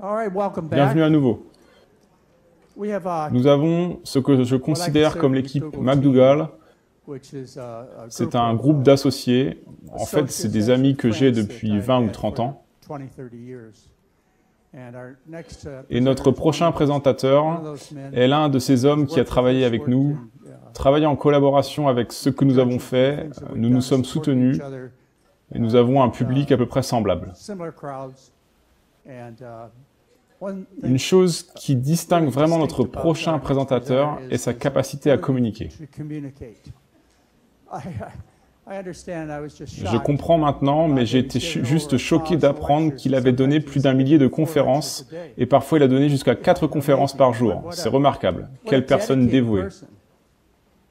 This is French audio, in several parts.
All right, welcome back. Bienvenue à nouveau. Nous avons ce que je considère comme l'équipe McDougall. C'est un groupe d'associés. En fait, c'est des amis que j'ai depuis 20 ou 30 ans. Et notre prochain présentateur est l'un de ces hommes qui a travaillé avec nous, travaillé en collaboration avec ce que nous avons fait. Nous nous sommes soutenus et nous avons un public à peu près semblable. Une chose qui distingue vraiment notre prochain présentateur est sa capacité à communiquer. Je comprends maintenant, mais j'ai été juste choqué d'apprendre qu'il avait donné plus d'1 millier de conférences, et parfois il a donné jusqu'à 4 conférences par jour. C'est remarquable. Quelle personne dévouée.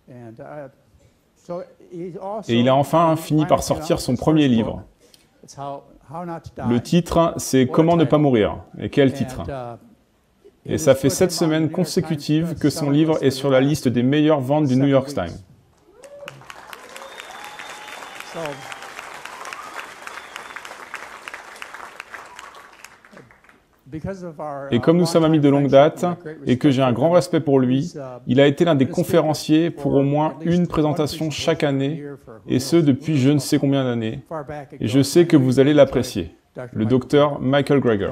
Et il a enfin fini par sortir son premier livre. Le titre, c'est « Comment ne pas mourir ». Et quel titre! Et ça fait 7 semaines consécutives que son livre est sur la liste des meilleures ventes du New York Times. Et comme nous sommes amis de longue date et que j'ai un grand respect pour lui, il a été l'un des conférenciers pour au moins une présentation chaque année, et ce depuis je ne sais combien d'années. Et je sais que vous allez l'apprécier, le docteur Michael Greger.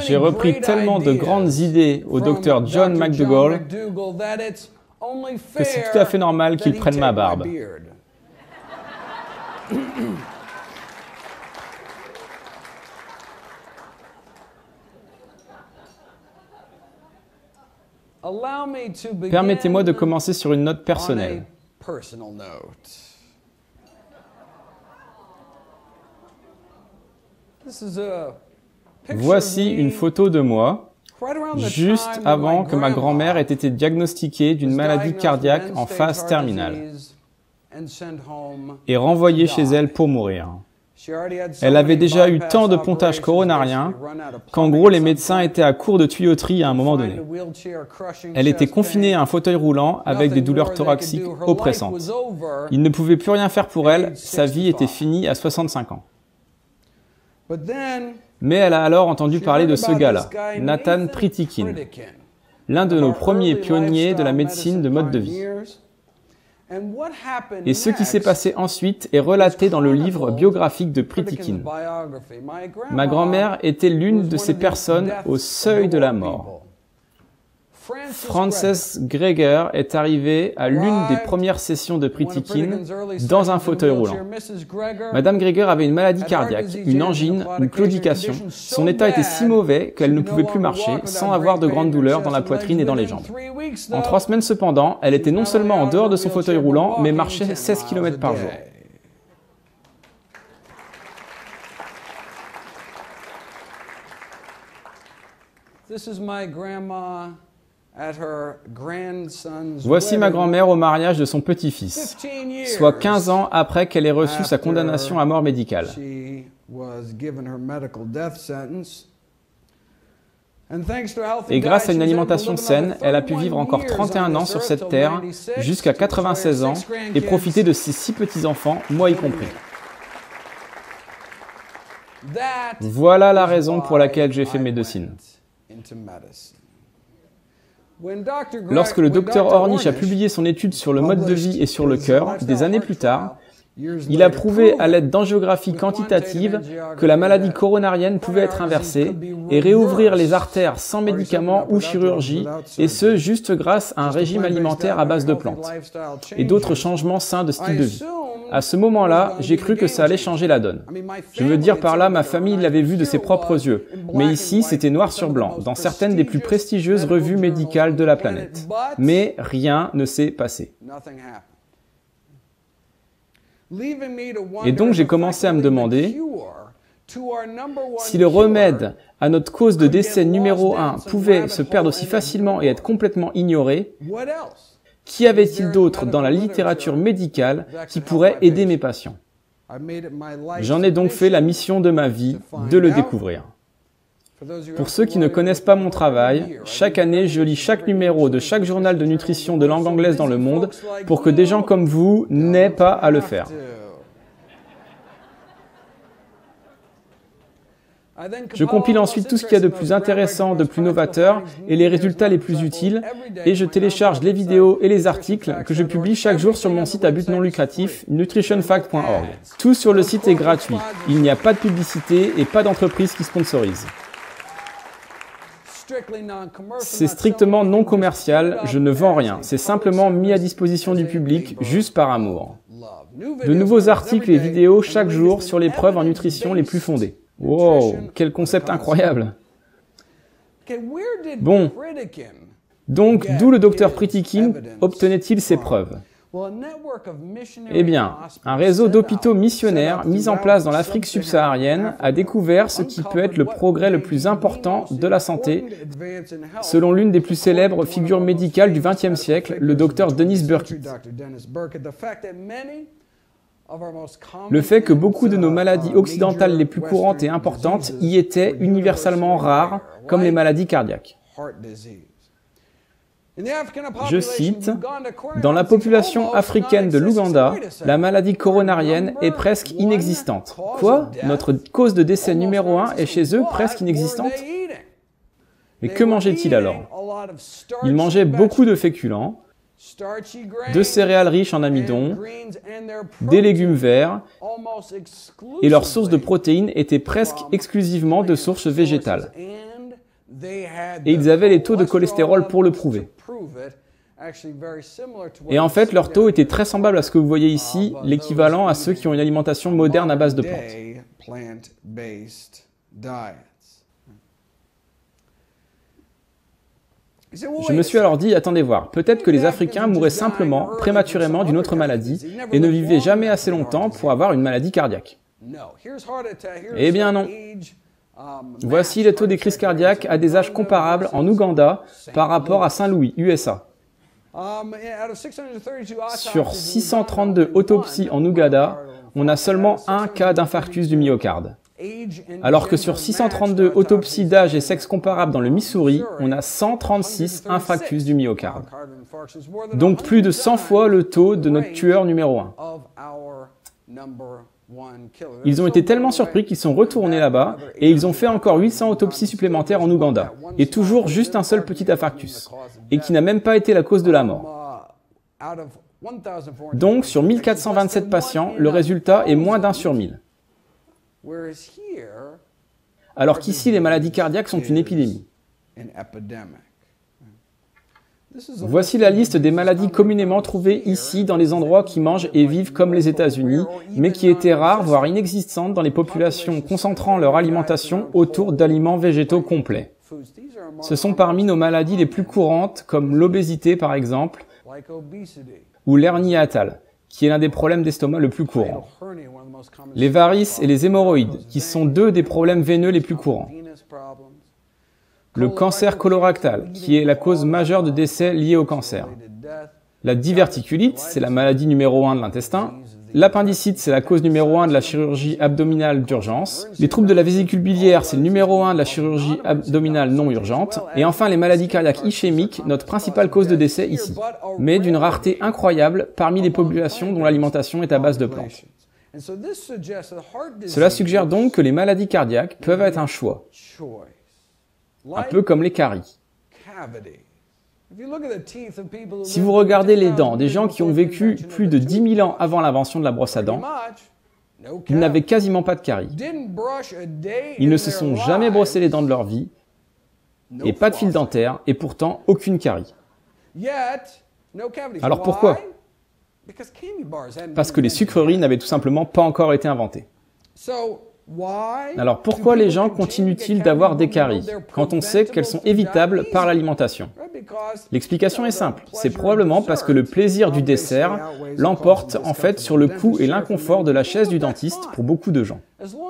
J'ai repris tellement de grandes idées au docteur John McDougall que c'est tout à fait normal qu'il prenne ma barbe. Permettez-moi de commencer sur une note personnelle. Voici une photo de moi, juste avant que ma grand-mère ait été diagnostiquée d'une maladie cardiaque en phase terminale et renvoyée chez elle pour mourir. Elle avait déjà eu tant de pontages coronariens qu'en gros les médecins étaient à court de tuyauterie à un moment donné. Elle était confinée à un fauteuil roulant avec des douleurs thoraciques oppressantes. Ils ne pouvaient plus rien faire pour elle, sa vie était finie à 65 ans. Mais elle a alors entendu parler de ce gars-là, Nathan Pritikin, l'un de nos premiers pionniers de la médecine de mode de vie. Et ce qui s'est passé ensuite est relaté dans le livre biographique de Pritikin. Ma grand-mère était l'une de ces personnes au seuil de la mort. Frances Greger est arrivée à l'une des premières sessions de Pritikin dans un fauteuil roulant. Madame Greger avait une maladie cardiaque, une angine, une claudication. Son état était si mauvais qu'elle ne pouvait plus marcher sans avoir de grandes douleurs dans la poitrine et dans les jambes. En 3 semaines cependant, elle était non seulement en dehors de son fauteuil roulant, mais marchait 16 km par jour. Voici ma grand-mère au mariage de son petit-fils, soit 15 ans après qu'elle ait reçu sa condamnation à mort médicale. Et grâce à une alimentation saine, elle a pu vivre encore 31 ans sur cette terre, jusqu'à 96 ans, et profiter de ses 6 petits-enfants, moi y compris. Voilà la raison pour laquelle j'ai fait médecine. Lorsque le docteur Ornish a publié son étude sur le mode de vie et sur le cœur, des années plus tard, il a prouvé à l'aide d'angiographie quantitative que la maladie coronarienne pouvait être inversée et réouvrir les artères sans médicaments ou chirurgie, et ce juste grâce à un régime alimentaire à base de plantes et d'autres changements sains de style de vie. À ce moment-là, j'ai cru que ça allait changer la donne. Je veux dire par là, ma famille l'avait vu de ses propres yeux, mais ici, c'était noir sur blanc, dans certaines des plus prestigieuses revues médicales de la planète. Mais rien ne s'est passé. Et donc, j'ai commencé à me demander si le remède à notre cause de décès numéro 1 pouvait se perdre aussi facilement et être complètement ignoré. Qu'y avait-il d'autre dans la littérature médicale qui pourrait aider mes patients? J'en ai donc fait la mission de ma vie de le découvrir. Pour ceux qui ne connaissent pas mon travail, chaque année, je lis chaque numéro de chaque journal de nutrition de langue anglaise dans le monde pour que des gens comme vous n'aient pas à le faire. Je compile ensuite tout ce qu'il y a de plus intéressant, de plus novateur et les résultats les plus utiles, et je télécharge les vidéos et les articles que je publie chaque jour sur mon site à but non lucratif, nutritionfacts.org. Tout sur le site est gratuit. Il n'y a pas de publicité et pas d'entreprise qui sponsorise. C'est strictement non commercial, je ne vends rien. C'est simplement mis à disposition du public, juste par amour. De nouveaux articles et vidéos chaque jour sur les preuves en nutrition les plus fondées. Wow, quel concept incroyable! Bon, donc d'où le docteur Pritikin obtenait-il ses preuves? Eh bien, un réseau d'hôpitaux missionnaires mis en place dans l'Afrique subsaharienne a découvert ce qui peut être le progrès le plus important de la santé, selon l'une des plus célèbres figures médicales du XXe siècle, le docteur Denis Burkitt. Le fait que beaucoup de nos maladies occidentales les plus courantes et importantes y étaient universellement rares, comme les maladies cardiaques. Je cite, « Dans la population africaine de l'Ouganda, la maladie coronarienne est presque inexistante. » Quoi? Notre cause de décès numéro 1 est chez eux presque inexistante? Mais que mangeaient-ils alors? Ils mangeaient beaucoup de féculents, de céréales riches en amidon, des légumes verts, et leurs sources de protéines étaient presque exclusivement de sources végétales. Et ils avaient les taux de cholestérol pour le prouver. Et en fait, leurs taux étaient très semblables à ce que vous voyez ici, l'équivalent à ceux qui ont une alimentation moderne à base de plantes. Je me suis alors dit, attendez voir, peut-être que les Africains mouraient simplement, prématurément d'une autre maladie et ne vivaient jamais assez longtemps pour avoir une maladie cardiaque. Eh bien non. Voici les taux des crises cardiaques à des âges comparables en Ouganda par rapport à Saint-Louis, USA. Sur 632 autopsies en Ouganda, on a seulement un cas d'infarctus du myocarde. Alors que sur 632 autopsies d'âge et sexe comparables dans le Missouri, on a 136 infarctus du myocarde. Donc plus de 100 fois le taux de notre tueur numéro 1. Ils ont été tellement surpris qu'ils sont retournés là-bas et ils ont fait encore 800 autopsies supplémentaires en Ouganda. Et toujours juste un seul petit infarctus. Et qui n'a même pas été la cause de la mort. Donc sur 1427 patients, le résultat est moins d'un sur 1000. Alors qu'ici, les maladies cardiaques sont une épidémie. Voici la liste des maladies communément trouvées ici dans les endroits qui mangent et vivent comme les États-Unis, mais qui étaient rares, voire inexistantes dans les populations concentrant leur alimentation autour d'aliments végétaux complets. Ce sont parmi nos maladies les plus courantes, comme l'obésité par exemple, ou l'hernie hiatale, qui est l'un des problèmes d'estomac le plus courant. Les varices et les hémorroïdes, qui sont deux des problèmes veineux les plus courants. Le cancer colorectal, qui est la cause majeure de décès liés au cancer. La diverticulite, c'est la maladie numéro 1 de l'intestin. L'appendicite, c'est la cause numéro 1 de la chirurgie abdominale d'urgence. Les troubles de la vésicule biliaire, c'est le numéro 1 de la chirurgie abdominale non urgente. Et enfin, les maladies cardiaques ischémiques, notre principale cause de décès ici. Mais d'une rareté incroyable parmi les populations dont l'alimentation est à base de plantes. Cela suggère donc que les maladies cardiaques peuvent être un choix. Un peu comme les caries. Si vous regardez les dents des gens qui ont vécu plus de 10 000 ans avant l'invention de la brosse à dents, ils n'avaient quasiment pas de caries. Ils ne se sont jamais brossés les dents de leur vie, et pas de fil dentaire, et pourtant aucune carie. Alors pourquoi? Parce que les sucreries n'avaient tout simplement pas encore été inventées. Alors pourquoi les gens continuent-ils d'avoir des caries, quand on sait qu'elles sont évitables par l'alimentation? L'explication est simple, c'est probablement parce que le plaisir du dessert l'emporte en fait sur le coût et l'inconfort de la chaise du dentiste pour beaucoup de gens.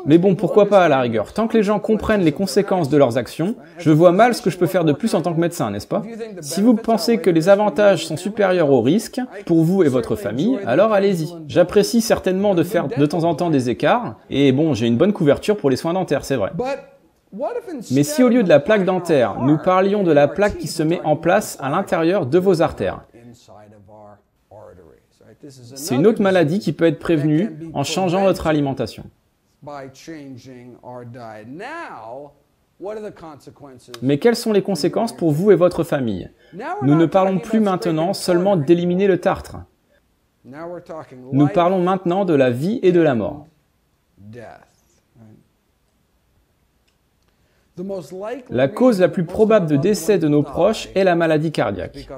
Mais bon, pourquoi pas à la rigueur? Tant que les gens comprennent les conséquences de leurs actions, je vois mal ce que je peux faire de plus en tant que médecin, n'est-ce pas? Si vous pensez que les avantages sont supérieurs aux risques, pour vous et votre famille, alors allez-y. J'apprécie certainement de faire de temps en temps des écarts, et bon, j'ai une bonne couverture pour les soins dentaires, c'est vrai. Mais si au lieu de la plaque dentaire, nous parlions de la plaque qui se met en place à l'intérieur de vos artères, c'est une autre maladie qui peut être prévenue en changeant notre alimentation. Mais quelles sont les conséquences pour vous et votre famille? Nous ne parlons plus maintenant seulement d'éliminer le tartre. Nous parlons maintenant de la vie et de la mort. La cause la plus probable de décès de nos proches est la maladie cardiaque.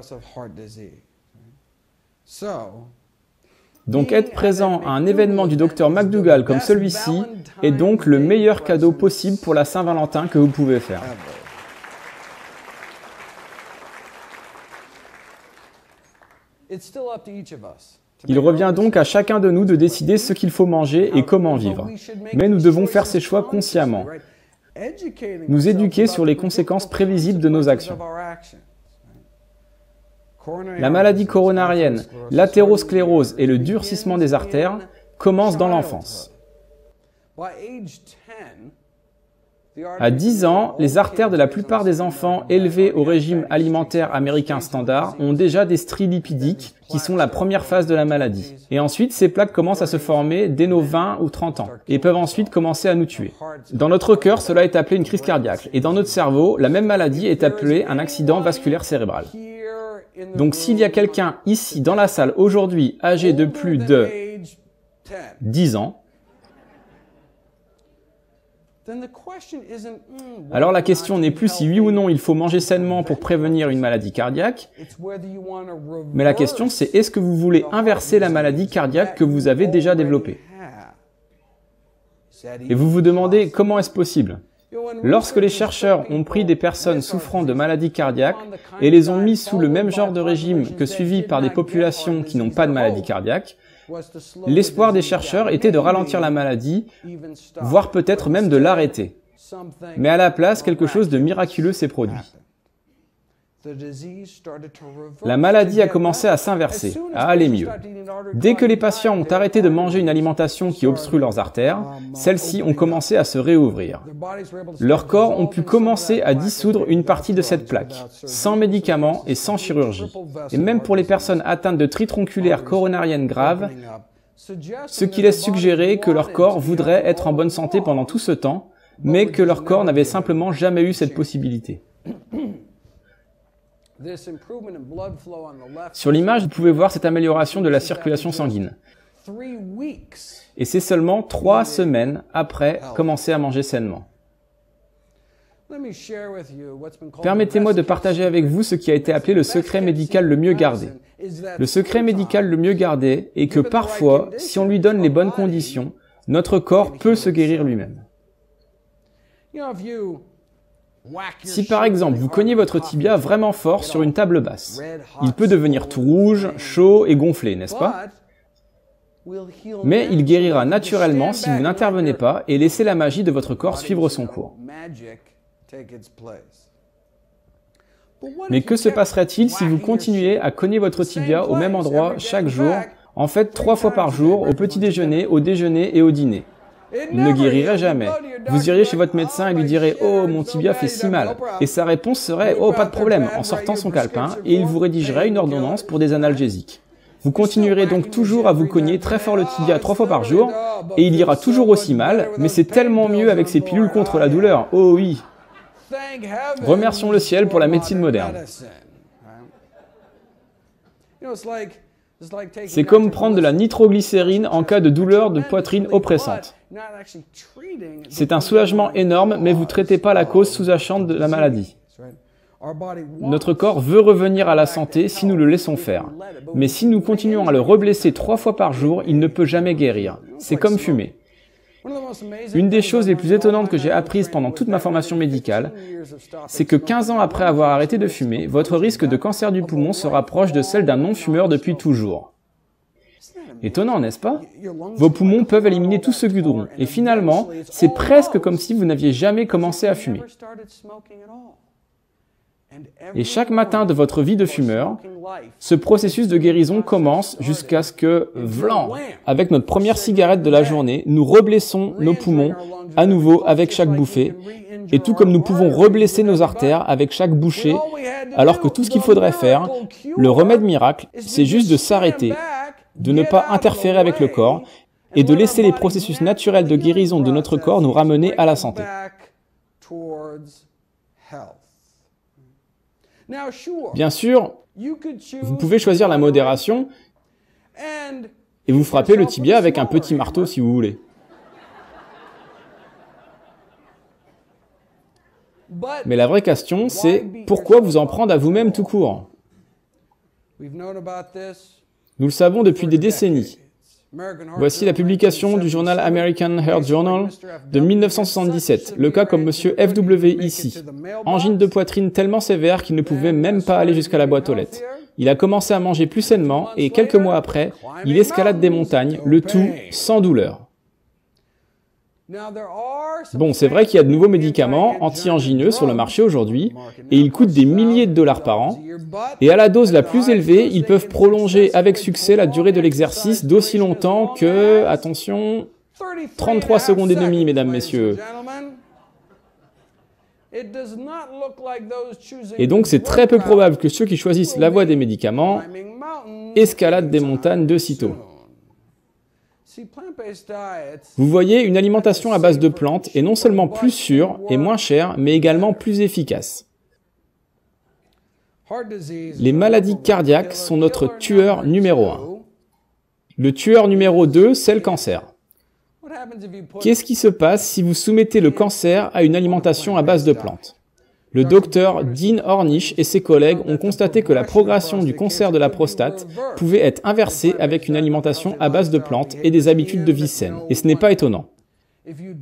Donc être présent à un événement du Dr McDougall comme celui-ci est donc le meilleur cadeau possible pour la Saint-Valentin que vous pouvez faire. Il revient donc à chacun de nous de décider ce qu'il faut manger et comment vivre. Mais nous devons faire ces choix consciemment, nous éduquer sur les conséquences prévisibles de nos actions. La maladie coronarienne, l'athérosclérose et le durcissement des artères commencent dans l'enfance. À 10 ans, les artères de la plupart des enfants élevés au régime alimentaire américain standard ont déjà des stries lipidiques qui sont la première phase de la maladie. Et ensuite, ces plaques commencent à se former dès nos 20 ou 30 ans et peuvent ensuite commencer à nous tuer. Dans notre cœur, cela est appelé une crise cardiaque et dans notre cerveau, la même maladie est appelée un accident vasculaire cérébral. Donc s'il y a quelqu'un ici dans la salle aujourd'hui âgé de plus de 10 ans, alors la question n'est plus si oui ou non il faut manger sainement pour prévenir une maladie cardiaque, mais la question c'est est-ce que vous voulez inverser la maladie cardiaque que vous avez déjà développée? Et vous vous demandez comment est-ce possible? Lorsque les chercheurs ont pris des personnes souffrant de maladies cardiaques et les ont mis sous le même genre de régime que suivi par des populations qui n'ont pas de maladie cardiaque, l'espoir des chercheurs était de ralentir la maladie, voire peut-être même de l'arrêter. Mais à la place, quelque chose de miraculeux s'est produit. La maladie a commencé à s'inverser, à aller mieux. Dès que les patients ont arrêté de manger une alimentation qui obstrue leurs artères, celles-ci ont commencé à se réouvrir. Leurs corps ont pu commencer à dissoudre une partie de cette plaque, sans médicaments et sans chirurgie. Et même pour les personnes atteintes de tritonculaire coronarienne grave, ce qui laisse suggérer que leur corps voudrait être en bonne santé pendant tout ce temps, mais que leur corps n'avait simplement jamais eu cette possibilité. Sur l'image, vous pouvez voir cette amélioration de la circulation sanguine. Et c'est seulement 3 semaines après commencer à manger sainement. Permettez-moi de partager avec vous ce qui a été appelé le secret médical le mieux gardé. Le secret médical le mieux gardé est que parfois, si on lui donne les bonnes conditions, notre corps peut se guérir lui-même. Si par exemple, vous cognez votre tibia vraiment fort sur une table basse, il peut devenir tout rouge, chaud et gonflé, n'est-ce pas? Mais il guérira naturellement si vous n'intervenez pas et laissez la magie de votre corps suivre son cours. Mais que se passerait-il si vous continuez à cogner votre tibia au même endroit chaque jour, en fait 3 fois par jour, au petit déjeuner, au déjeuner et au dîner? Il ne guérirait jamais. Vous iriez chez votre médecin et lui direz « Oh, mon tibia fait si mal ». Et sa réponse serait « Oh, pas de problème », en sortant son calepin, et il vous rédigerait une ordonnance pour des analgésiques. Vous continuerez donc toujours à vous cogner très fort le tibia 3 fois par jour, et il ira toujours aussi mal, mais c'est tellement mieux avec ses pilules contre la douleur. Oh oui! Remercions le ciel pour la médecine moderne. C'est comme prendre de la nitroglycérine en cas de douleur de poitrine oppressante. C'est un soulagement énorme, mais vous ne traitez pas la cause sous-jacente de la maladie. Notre corps veut revenir à la santé si nous le laissons faire. Mais si nous continuons à le reblesser 3 fois par jour, il ne peut jamais guérir. C'est comme fumer. Une des choses les plus étonnantes que j'ai apprises pendant toute ma formation médicale, c'est que 15 ans après avoir arrêté de fumer, votre risque de cancer du poumon se rapproche de celle d'un non-fumeur depuis toujours. Étonnant, n'est-ce pas? Vos poumons peuvent éliminer tout ce goudron, et finalement, c'est presque comme si vous n'aviez jamais commencé à fumer. Et chaque matin de votre vie de fumeur, ce processus de guérison commence jusqu'à ce que, vlan, avec notre première cigarette de la journée, nous reblessons nos poumons à nouveau avec chaque bouffée, et tout comme nous pouvons reblesser nos artères avec chaque bouchée, alors que tout ce qu'il faudrait faire, le remède miracle, c'est juste de s'arrêter, de ne pas interférer avec le corps, et de laisser les processus naturels de guérison de notre corps nous ramener à la santé. Bien sûr, vous pouvez choisir la modération et vous frappez le tibia avec un petit marteau si vous voulez. Mais la vraie question, c'est pourquoi vous en prendre à vous-même tout court? Nous le savons depuis des décennies. Voici la publication du journal American Heart Journal de 1977, le cas comme Monsieur FW ici. Angine de poitrine tellement sévère qu'il ne pouvait même pas aller jusqu'à la boîte aux lettres. Il a commencé à manger plus sainement et quelques mois après, il escalade des montagnes, le tout sans douleur. Bon, c'est vrai qu'il y a de nouveaux médicaments anti-angineux sur le marché aujourd'hui, et ils coûtent des milliers de dollars par an, et à la dose la plus élevée, ils peuvent prolonger avec succès la durée de l'exercice d'aussi longtemps que, attention, 33 secondes et demie, mesdames, messieurs. Et donc c'est très peu probable que ceux qui choisissent la voie des médicaments escaladent des montagnes de sitôt. Vous voyez, une alimentation à base de plantes est non seulement plus sûre et moins chère, mais également plus efficace. Les maladies cardiaques sont notre tueur numéro 1. Le tueur numéro 2, c'est le cancer. Qu'est-ce qui se passe si vous soumettez le cancer à une alimentation à base de plantes? Le docteur Dean Ornish et ses collègues ont constaté que la progression du cancer de la prostate pouvait être inversée avec une alimentation à base de plantes et des habitudes de vie saines. Et ce n'est pas étonnant.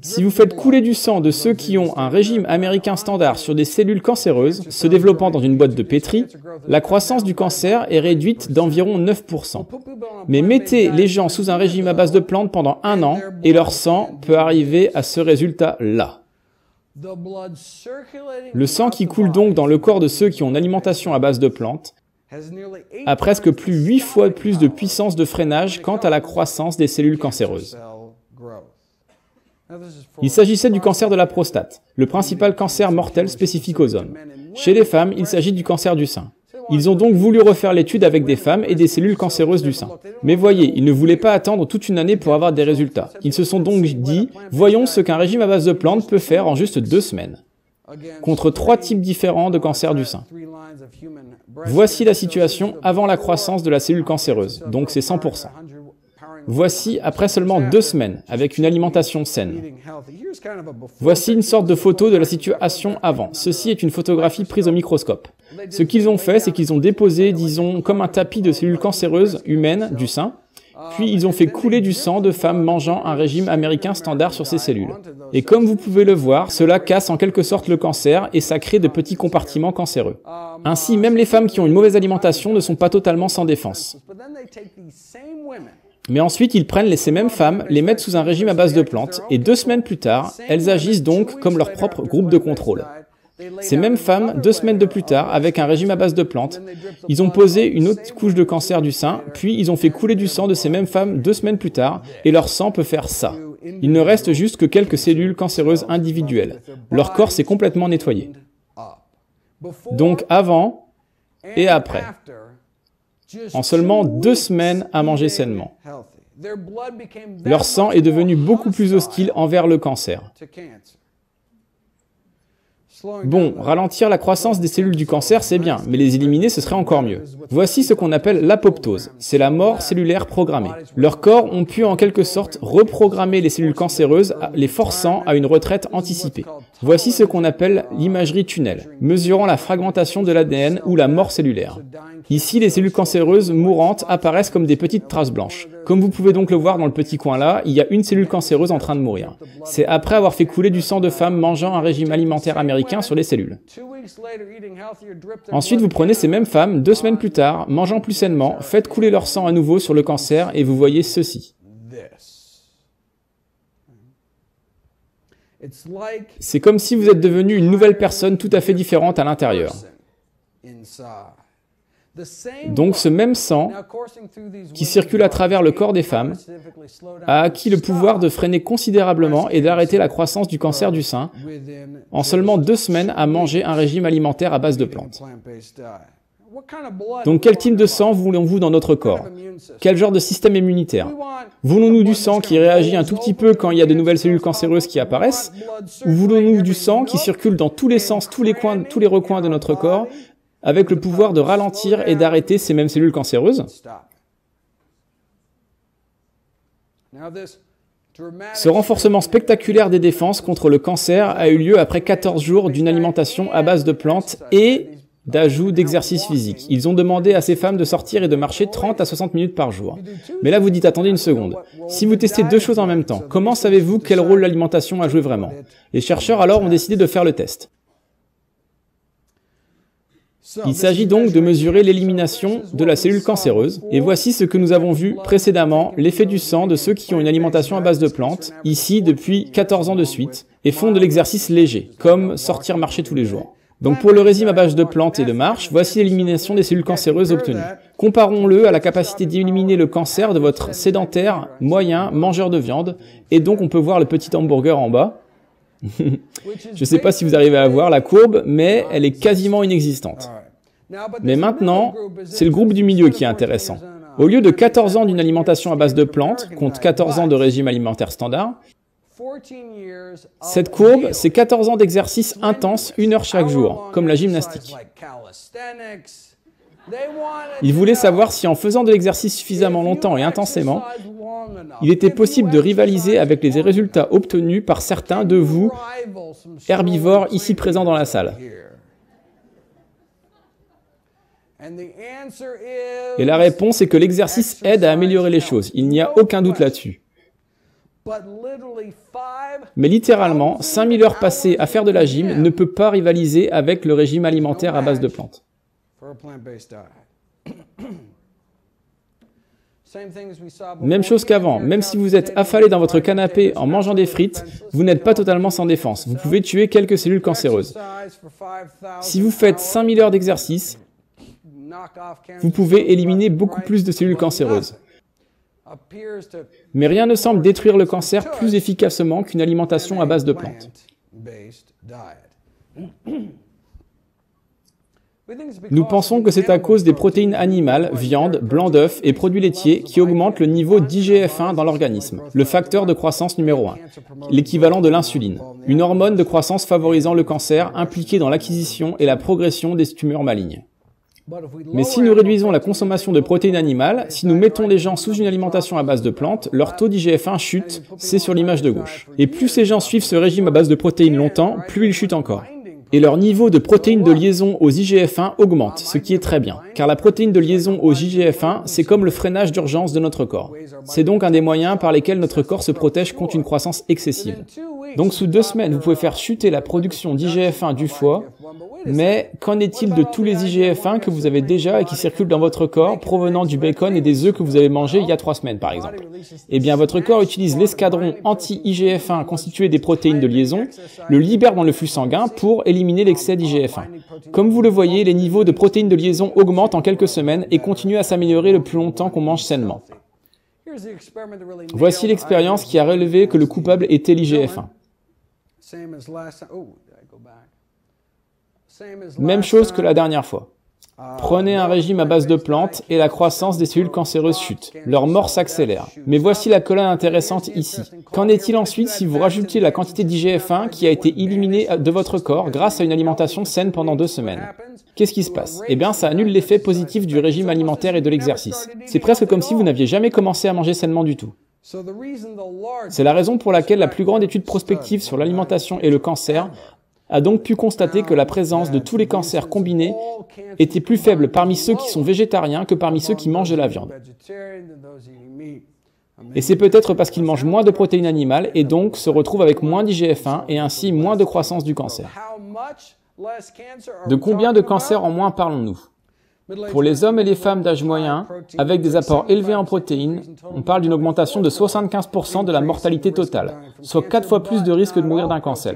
Si vous faites couler du sang de ceux qui ont un régime américain standard sur des cellules cancéreuses, se développant dans une boîte de pétri, la croissance du cancer est réduite d'environ 9%. Mais mettez les gens sous un régime à base de plantes pendant un an et leur sang peut arriver à ce résultat-là. Le sang qui coule donc dans le corps de ceux qui ont une alimentation à base de plantes a presque plus 8 fois plus de puissance de freinage quant à la croissance des cellules cancéreuses. Il s'agissait du cancer de la prostate, le principal cancer mortel spécifique aux hommes. Chez les femmes, il s'agit du cancer du sein. Ils ont donc voulu refaire l'étude avec des femmes et des cellules cancéreuses du sein. Mais voyez, ils ne voulaient pas attendre toute une année pour avoir des résultats. Ils se sont donc dit, voyons ce qu'un régime à base de plantes peut faire en juste 2 semaines. Contre 3 types différents de cancer du sein. Voici la situation avant la croissance de la cellule cancéreuse, donc c'est 100%. Voici après seulement 2 semaines, avec une alimentation saine. Voici une sorte de photo de la situation avant. Ceci est une photographie prise au microscope. Ce qu'ils ont fait, c'est qu'ils ont déposé, disons, comme un tapis de cellules cancéreuses humaines du sein, puis ils ont fait couler du sang de femmes mangeant un régime américain standard sur ces cellules. Et comme vous pouvez le voir, cela casse en quelque sorte le cancer et ça crée de petits compartiments cancéreux. Ainsi, même les femmes qui ont une mauvaise alimentation ne sont pas totalement sans défense. Mais ensuite, ils prennent ces mêmes femmes, les mettent sous un régime à base de plantes, et 2 semaines plus tard, elles agissent donc comme leur propre groupe de contrôle. Ces mêmes femmes, 2 semaines de plus tard, avec un régime à base de plantes, ils ont posé une autre couche de cancer du sein, puis ils ont fait couler du sang de ces mêmes femmes 2 semaines plus tard, et leur sang peut faire ça. Il ne reste juste que quelques cellules cancéreuses individuelles. Leur corps s'est complètement nettoyé. Donc avant et après. En seulement 2 semaines à manger sainement. Leur sang est devenu beaucoup plus hostile envers le cancer. Bon, ralentir la croissance des cellules du cancer, c'est bien, mais les éliminer, ce serait encore mieux. Voici ce qu'on appelle l'apoptose, c'est la mort cellulaire programmée. Leurs corps ont pu en quelque sorte reprogrammer les cellules cancéreuses, les forçant à une retraite anticipée. Voici ce qu'on appelle l'imagerie tunnel, mesurant la fragmentation de l'ADN ou la mort cellulaire. Ici, les cellules cancéreuses mourantes apparaissent comme des petites traces blanches. Comme vous pouvez donc le voir dans le petit coin là, il y a une cellule cancéreuse en train de mourir. C'est après avoir fait couler du sang de femmes mangeant un régime alimentaire américain sur les cellules. Ensuite, vous prenez ces mêmes femmes, 2 semaines plus tard, mangeant plus sainement, faites couler leur sang à nouveau sur le cancer et vous voyez ceci. C'est comme si vous êtes devenu une nouvelle personne tout à fait différente à l'intérieur. Donc ce même sang qui circule à travers le corps des femmes a acquis le pouvoir de freiner considérablement et d'arrêter la croissance du cancer du sein en seulement 2 semaines à manger un régime alimentaire à base de plantes. Donc quel type de sang voulons-nous dans notre corps? Quel genre de système immunitaire? Voulons-nous du sang qui réagit un tout petit peu quand il y a de nouvelles cellules cancéreuses qui apparaissent? Ou voulons-nous du sang qui circule dans tous les sens, tous les coins, tous les recoins de notre corps, avec le pouvoir de ralentir et d'arrêter ces mêmes cellules cancéreuses? Ce renforcement spectaculaire des défenses contre le cancer a eu lieu après 14 jours d'une alimentation à base de plantes et d'ajout d'exercice physique. Ils ont demandé à ces femmes de sortir et de marcher 30 à 60 minutes par jour. Mais là, vous dites, attendez une seconde. Si vous testez 2 choses en même temps, comment savez-vous quel rôle l'alimentation a joué vraiment? Les chercheurs, alors, ont décidé de faire le test. Il s'agit donc de mesurer l'élimination de la cellule cancéreuse. Et voici ce que nous avons vu précédemment, l'effet du sang de ceux qui ont une alimentation à base de plantes, ici depuis 14 ans de suite, et font de l'exercice léger, comme sortir marcher tous les jours. Donc pour le régime à base de plantes et de marche, voici l'élimination des cellules cancéreuses obtenues. Comparons-le à la capacité d'éliminer le cancer de votre sédentaire moyen mangeur de viande, et donc on peut voir le petit hamburger en bas. Je ne sais pas si vous arrivez à voir la courbe, mais elle est quasiment inexistante. Mais maintenant, c'est le groupe du milieu qui est intéressant. Au lieu de 14 ans d'une alimentation à base de plantes, contre 14 ans de régime alimentaire standard, cette courbe, c'est 14 ans d'exercice intense, 1 heure chaque jour, comme la gymnastique. Ils voulaient savoir si en faisant de l'exercice suffisamment longtemps et intensément, il était possible de rivaliser avec les résultats obtenus par certains de vous, herbivores ici présents dans la salle. Et la réponse est que l'exercice aide à améliorer les choses, il n'y a aucun doute là-dessus. Mais littéralement, 5000 heures passées à faire de la gym ne peut pas rivaliser avec le régime alimentaire à base de plantes. Même chose qu'avant, même si vous êtes affalé dans votre canapé en mangeant des frites, vous n'êtes pas totalement sans défense. Vous pouvez tuer quelques cellules cancéreuses. Si vous faites 5000 heures d'exercice, vous pouvez éliminer beaucoup plus de cellules cancéreuses. Mais rien ne semble détruire le cancer plus efficacement qu'une alimentation à base de plantes. Nous pensons que c'est à cause des protéines animales, viande, blanc d'œuf et produits laitiers qui augmentent le niveau d'IGF-1 dans l'organisme, le facteur de croissance numéro 1, l'équivalent de l'insuline, une hormone de croissance favorisant le cancer impliquée dans l'acquisition et la progression des tumeurs malignes. Mais si nous réduisons la consommation de protéines animales, si nous mettons les gens sous une alimentation à base de plantes, leur taux d'IGF-1 chute, c'est sur l'image de gauche. Et plus ces gens suivent ce régime à base de protéines longtemps, plus ils chutent encore. Et leur niveau de protéines de liaison aux IGF-1 augmente, ce qui est très bien, car la protéine de liaison aux IGF-1, c'est comme le freinage d'urgence de notre corps. C'est donc un des moyens par lesquels notre corps se protège contre une croissance excessive. Donc sous 2 semaines, vous pouvez faire chuter la production d'IGF-1 du foie, mais qu'en est-il de tous les IGF-1 que vous avez déjà et qui circulent dans votre corps, provenant du bacon et des œufs que vous avez mangés il y a 3 semaines, par exemple? Eh bien, votre corps utilise l'escadron anti-IGF-1 constitué des protéines de liaison, le libère dans le flux sanguin pour éliminer l'excès d'IGF-1. Comme vous le voyez, les niveaux de protéines de liaison augmentent en quelques semaines et continuent à s'améliorer le plus longtemps qu'on mange sainement. Voici l'expérience qui a relevé que le coupable était l'IGF-1. Même chose que la dernière fois. Prenez un régime à base de plantes et la croissance des cellules cancéreuses chute. Leur mort s'accélère. Mais voici la colonne intéressante ici. Qu'en est-il ensuite si vous rajoutez la quantité d'IGF-1 qui a été éliminée de votre corps grâce à une alimentation saine pendant 2 semaines? Qu'est-ce qui se passe? Eh bien, ça annule l'effet positif du régime alimentaire et de l'exercice. C'est presque comme si vous n'aviez jamais commencé à manger sainement du tout. C'est la raison pour laquelle la plus grande étude prospective sur l'alimentation et le cancer a donc pu constater que la présence de tous les cancers combinés était plus faible parmi ceux qui sont végétariens que parmi ceux qui mangent de la viande. Et c'est peut-être parce qu'ils mangent moins de protéines animales et donc se retrouvent avec moins d'IGF-1 et ainsi moins de croissance du cancer. De combien de cancers en moins parlons-nous? Pour les hommes et les femmes d'âge moyen, avec des apports élevés en protéines, on parle d'une augmentation de 75% de la mortalité totale, soit 4 fois plus de risque de mourir d'un cancer.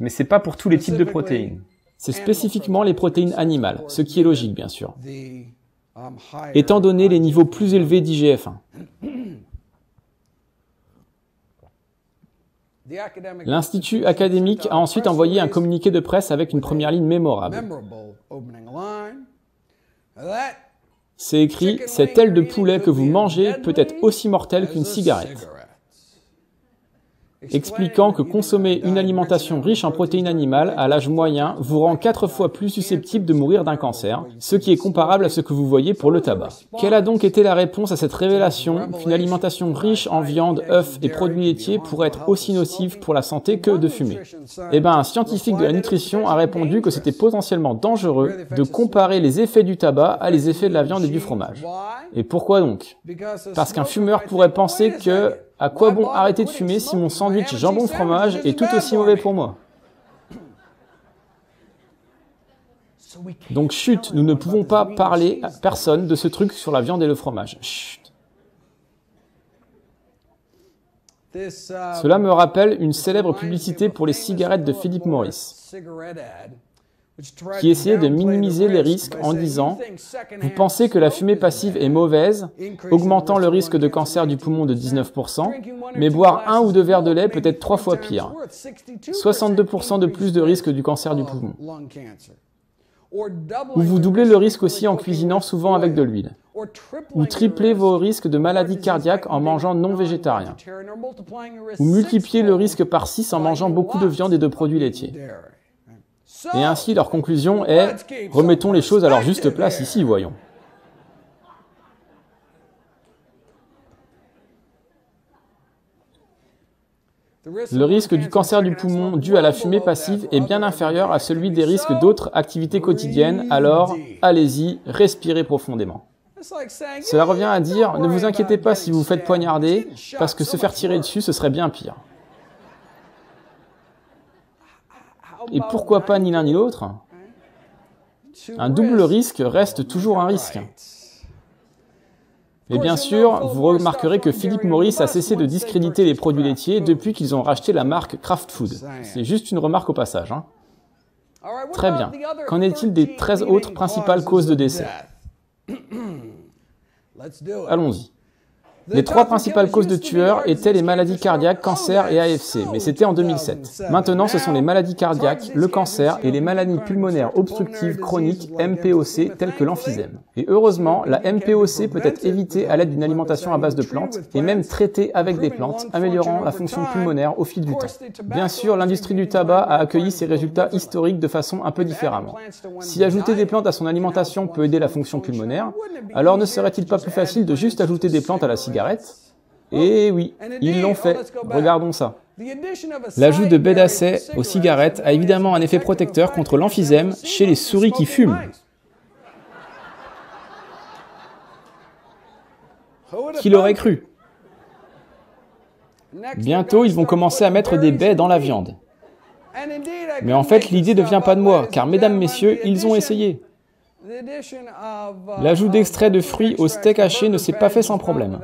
Mais ce n'est pas pour tous les types de protéines. c'est spécifiquement les protéines animales, ce qui est logique bien sûr, étant donné les niveaux plus élevés d'IGF-1. L'Institut académique a ensuite envoyé un communiqué de presse avec une première ligne mémorable. C'est écrit « Cette aile de poulet que vous mangez peut être aussi mortelle qu'une cigarette », expliquant que consommer une alimentation riche en protéines animales à l'âge moyen vous rend 4 fois plus susceptible de mourir d'un cancer, ce qui est comparable à ce que vous voyez pour le tabac. Quelle a donc été la réponse à cette révélation qu'une alimentation riche en viande, œufs et produits laitiers pourrait être aussi nocive pour la santé que de fumer? Eh bien, un scientifique de la nutrition a répondu que c'était potentiellement dangereux de comparer les effets du tabac à les effets de la viande et du fromage. Et pourquoi donc? Parce qu'un fumeur pourrait penser que « À quoi bon arrêter de fumer si mon sandwich jambon-fromage est tout aussi mauvais pour moi ?» Donc chut, nous ne pouvons pas parler à personne de ce truc sur la viande et le fromage. Chut. Cela me rappelle une célèbre publicité pour les cigarettes de Philip Morris, qui essayait de minimiser les risques en disant « Vous pensez que la fumée passive est mauvaise, augmentant le risque de cancer du poumon de 19%, mais boire 1 ou 2 verres de lait peut être 3 fois pire, 62% de plus de risque du cancer du poumon. Ou vous doublez le risque aussi en cuisinant souvent avec de l'huile, ou triplez vos risques de maladies cardiaques en mangeant non végétarien, ou multipliez le risque par 6 en mangeant beaucoup de viande et de produits laitiers. » Et ainsi, leur conclusion est « Remettons les choses à leur juste place ici, voyons. » Le risque du cancer du poumon dû à la fumée passive est bien inférieur à celui des risques d'autres activités quotidiennes, alors allez-y, respirez profondément. Cela revient à dire « Ne vous inquiétez pas si vous vous faites poignarder, parce que se faire tirer dessus, ce serait bien pire. » Et pourquoi pas ni l'un ni l'autre? Un double risque reste toujours un risque. Et bien sûr, vous remarquerez que Philip Morris a cessé de discréditer les produits laitiers depuis qu'ils ont racheté la marque Kraft Foods. C'est juste une remarque au passage, hein. Très bien. Qu'en est-il des 13 autres principales causes de décès? Allons-y. Les 3 principales causes de tueurs étaient les maladies cardiaques, cancer et AFC, mais c'était en 2007. Maintenant, ce sont les maladies cardiaques, le cancer et les maladies pulmonaires obstructives chroniques MPOC telles que l'emphysème. Et heureusement, la MPOC peut être évitée à l'aide d'une alimentation à base de plantes et même traitée avec des plantes, améliorant la fonction pulmonaire au fil du temps. Bien sûr, l'industrie du tabac a accueilli ces résultats historiques de façon un peu différemment. Si ajouter des plantes à son alimentation peut aider la fonction pulmonaire, alors ne serait-il pas plus facile de juste ajouter des plantes à la cigarette? Et oui, ils l'ont fait. Regardons ça. L'ajout de bédacées aux cigarettes a évidemment un effet protecteur contre l'emphysème chez les souris qui fument. Qui l'aurait cru? Bientôt, ils vont commencer à mettre des baies dans la viande. Mais en fait, l'idée ne vient pas de moi, car mesdames, messieurs, ils ont essayé. L'ajout d'extraits de fruits au steak haché ne s'est pas fait sans problème.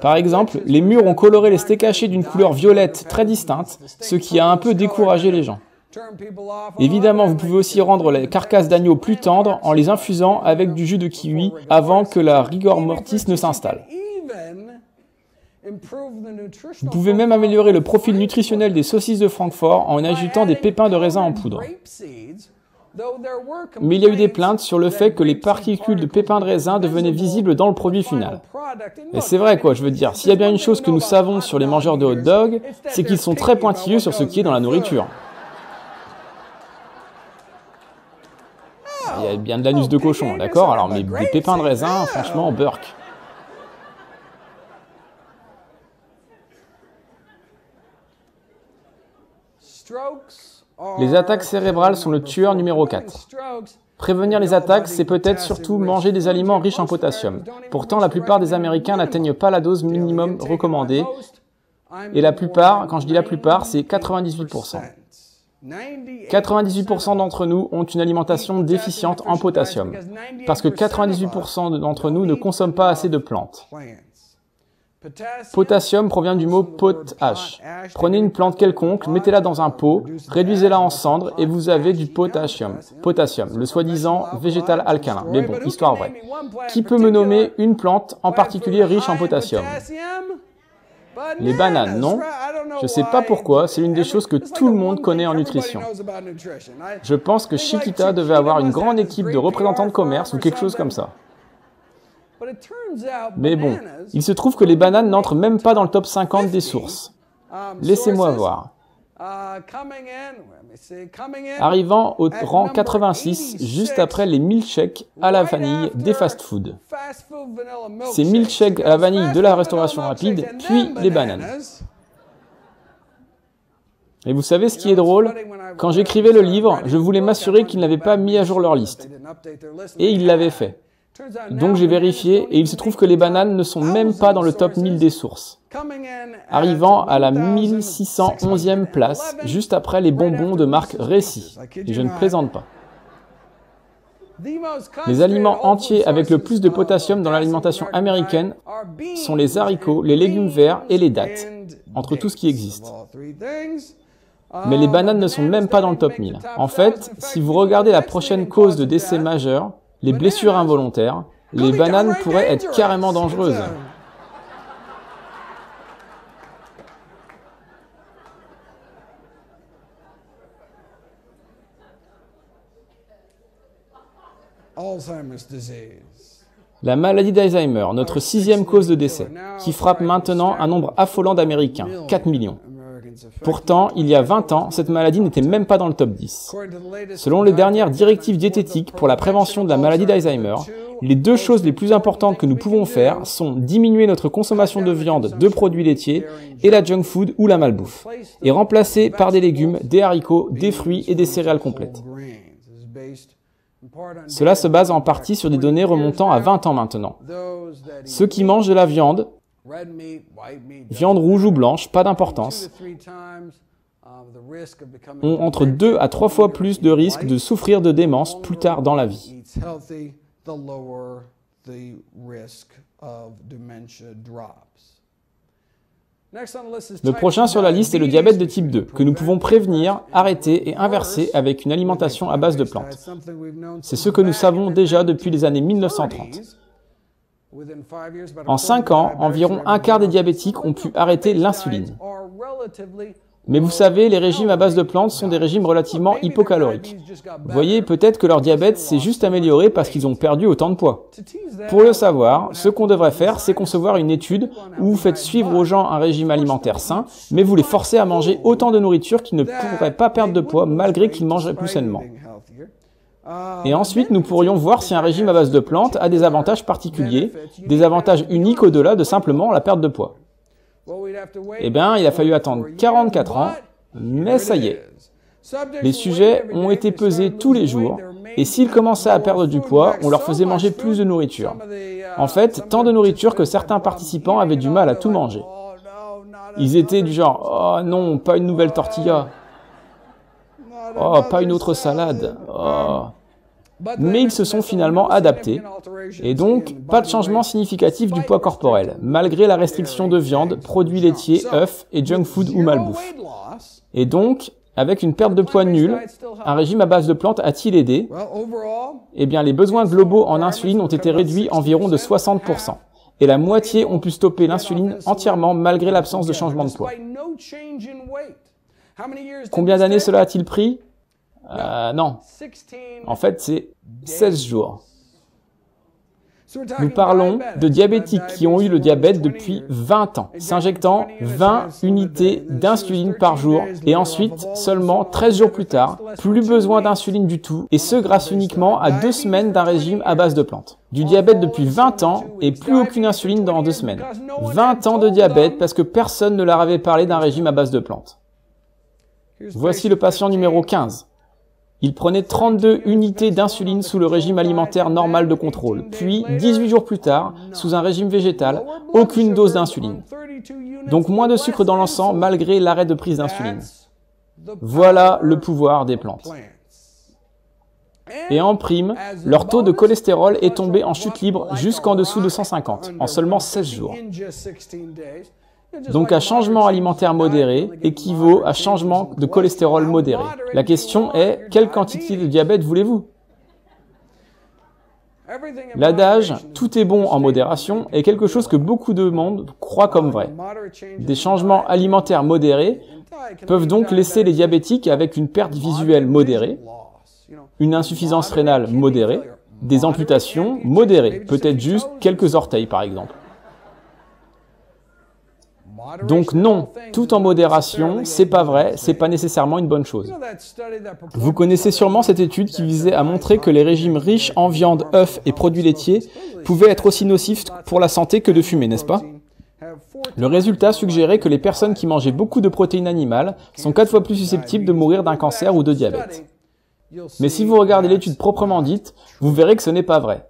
Par exemple, les mûres ont coloré les steaks hachés d'une couleur violette très distincte, ce qui a un peu découragé les gens. Évidemment, vous pouvez aussi rendre les carcasses d'agneau plus tendres en les infusant avec du jus de kiwi avant que la rigor mortis ne s'installe. Vous pouvez même améliorer le profil nutritionnel des saucisses de Francfort en ajoutant des pépins de raisin en poudre. Mais il y a eu des plaintes sur le fait que les particules de pépins de raisin devenaient visibles dans le produit final. Et c'est vrai quoi, je veux dire, s'il y a bien une chose que nous savons sur les mangeurs de hot dogs, c'est qu'ils sont très pointilleux sur ce qui est dans la nourriture. Il y a bien de l'anus de cochon, d'accord? Alors, mais des pépins de raisin, franchement, Burke. Les attaques cérébrales sont le tueur numéro 4. Prévenir les attaques, c'est peut-être surtout manger des aliments riches en potassium. Pourtant, la plupart des Américains n'atteignent pas la dose minimum recommandée. Et la plupart, quand je dis la plupart, c'est 98%. 98% d'entre nous ont une alimentation déficiente en potassium. Parce que 98% d'entre nous ne consomment pas assez de plantes. Potassium provient du mot potash. Prenez une plante quelconque, mettez-la dans un pot, réduisez-la en cendres et vous avez du potassium. Potassium, le soi-disant végétal alcalin. Mais bon, histoire vraie. Qui peut me nommer une plante en particulier riche en potassium? Les bananes, non? Je ne sais pas pourquoi, c'est l'une des choses que tout le monde connaît en nutrition. Je pense que Chiquita devait avoir une grande équipe de représentants de commerce ou quelque chose comme ça. Mais bon, il se trouve que les bananes n'entrent même pas dans le top 50 des sources. Laissez-moi voir. Arrivant au rang 86, juste après les milkshakes à la vanille des fast-foods. Ces milkshakes à la vanille de la restauration rapide, puis les bananes. Et vous savez ce qui est drôle? Quand j'écrivais le livre, je voulais m'assurer qu'ils n'avaient pas mis à jour leur liste. Et ils l'avaient fait. Donc j'ai vérifié et il se trouve que les bananes ne sont même pas dans le top 1000 des sources. Arrivant à la 1611e place, juste après les bonbons de marque Récy. Et je ne plaisante pas. Les aliments entiers avec le plus de potassium dans l'alimentation américaine sont les haricots, les légumes verts et les dattes, entre tout ce qui existe. Mais les bananes ne sont même pas dans le top 1000. En fait, si vous regardez la prochaine cause de décès majeure, les blessures involontaires, les bananes pourraient être carrément dangereuses. La maladie d'Alzheimer, notre 6e cause de décès, qui frappe maintenant un nombre affolant d'Américains, 4 millions. Pourtant, il y a 20 ans, cette maladie n'était même pas dans le top 10. Selon les dernières directives diététiques pour la prévention de la maladie d'Alzheimer, les deux choses les plus importantes que nous pouvons faire sont diminuer notre consommation de viande, de produits laitiers et la junk food ou la malbouffe, et remplacer par des légumes, des haricots, des fruits et des céréales complètes. Cela se base en partie sur des données remontant à 20 ans maintenant. Ceux qui mangent de la viande, viande rouge ou blanche, pas d'importance, ont entre 2 à 3 fois plus de risque de souffrir de démence plus tard dans la vie. Le prochain sur la liste est le diabète de type 2, que nous pouvons prévenir, arrêter et inverser avec une alimentation à base de plantes. C'est ce que nous savons déjà depuis les années 1930. En 5 ans, environ un quart des diabétiques ont pu arrêter l'insuline. Mais vous savez, les régimes à base de plantes sont des régimes relativement hypocaloriques. Vous voyez, peut-être que leur diabète s'est juste amélioré parce qu'ils ont perdu autant de poids. Pour le savoir, ce qu'on devrait faire, c'est concevoir une étude où vous faites suivre aux gens un régime alimentaire sain, mais vous les forcez à manger autant de nourriture qu'ils ne pourraient pas perdre de poids malgré qu'ils mangeraient plus sainement. Et ensuite, nous pourrions voir si un régime à base de plantes a des avantages particuliers, des avantages uniques au-delà de simplement la perte de poids. Eh bien, il a fallu attendre 44 ans, mais ça y est. Les sujets ont été pesés tous les jours, et s'ils commençaient à perdre du poids, on leur faisait manger plus de nourriture. En fait, tant de nourriture que certains participants avaient du mal à tout manger. Ils étaient du genre « Oh non, pas une nouvelle tortilla ». « Oh, pas une autre salade. Oh. » Mais ils se sont finalement adaptés, et donc pas de changement significatif du poids corporel, malgré la restriction de viande, produits laitiers, œufs et junk food ou malbouffe. Et donc, avec une perte de poids nulle, un régime à base de plantes a-t-il aidé? Eh bien, les besoins globaux en insuline ont été réduits environ de 60%, et la moitié ont pu stopper l'insuline entièrement malgré l'absence de changement de poids. Combien d'années cela a-t-il pris? Non. En fait, c'est 16 jours. Nous parlons de diabétiques qui ont eu le diabète depuis 20 ans, s'injectant 20 unités d'insuline par jour, et ensuite, seulement 13 jours plus tard, plus besoin d'insuline du tout, et ce grâce uniquement à 2 semaines d'un régime à base de plantes. Du diabète depuis 20 ans et plus aucune insuline dans 2 semaines. 20 ans de diabète parce que personne ne leur avait parlé d'un régime à base de plantes. Voici le patient numéro 15. Il prenait 32 unités d'insuline sous le régime alimentaire normal de contrôle, puis 18 jours plus tard, sous un régime végétal, aucune dose d'insuline. Donc moins de sucre dans le sang malgré l'arrêt de prise d'insuline. Voilà le pouvoir des plantes. Et en prime, leur taux de cholestérol est tombé en chute libre jusqu'en dessous de 150, en seulement 16 jours. Donc un changement alimentaire modéré équivaut à changement de cholestérol modéré. La question est, quelle quantité de diabète voulez-vous? L'adage « tout est bon en modération » est quelque chose que beaucoup de monde croit comme vrai. Des changements alimentaires modérés peuvent donc laisser les diabétiques avec une perte visuelle modérée, une insuffisance rénale modérée, des amputations modérées, peut-être juste quelques orteils par exemple. Donc non, tout en modération, c'est pas vrai, c'est pas nécessairement une bonne chose. Vous connaissez sûrement cette étude qui visait à montrer que les régimes riches en viande, œufs et produits laitiers pouvaient être aussi nocifs pour la santé que de fumer, n'est-ce pas? Le résultat suggérait que les personnes qui mangeaient beaucoup de protéines animales sont 4 fois plus susceptibles de mourir d'un cancer ou de diabète. Mais si vous regardez l'étude proprement dite, vous verrez que ce n'est pas vrai.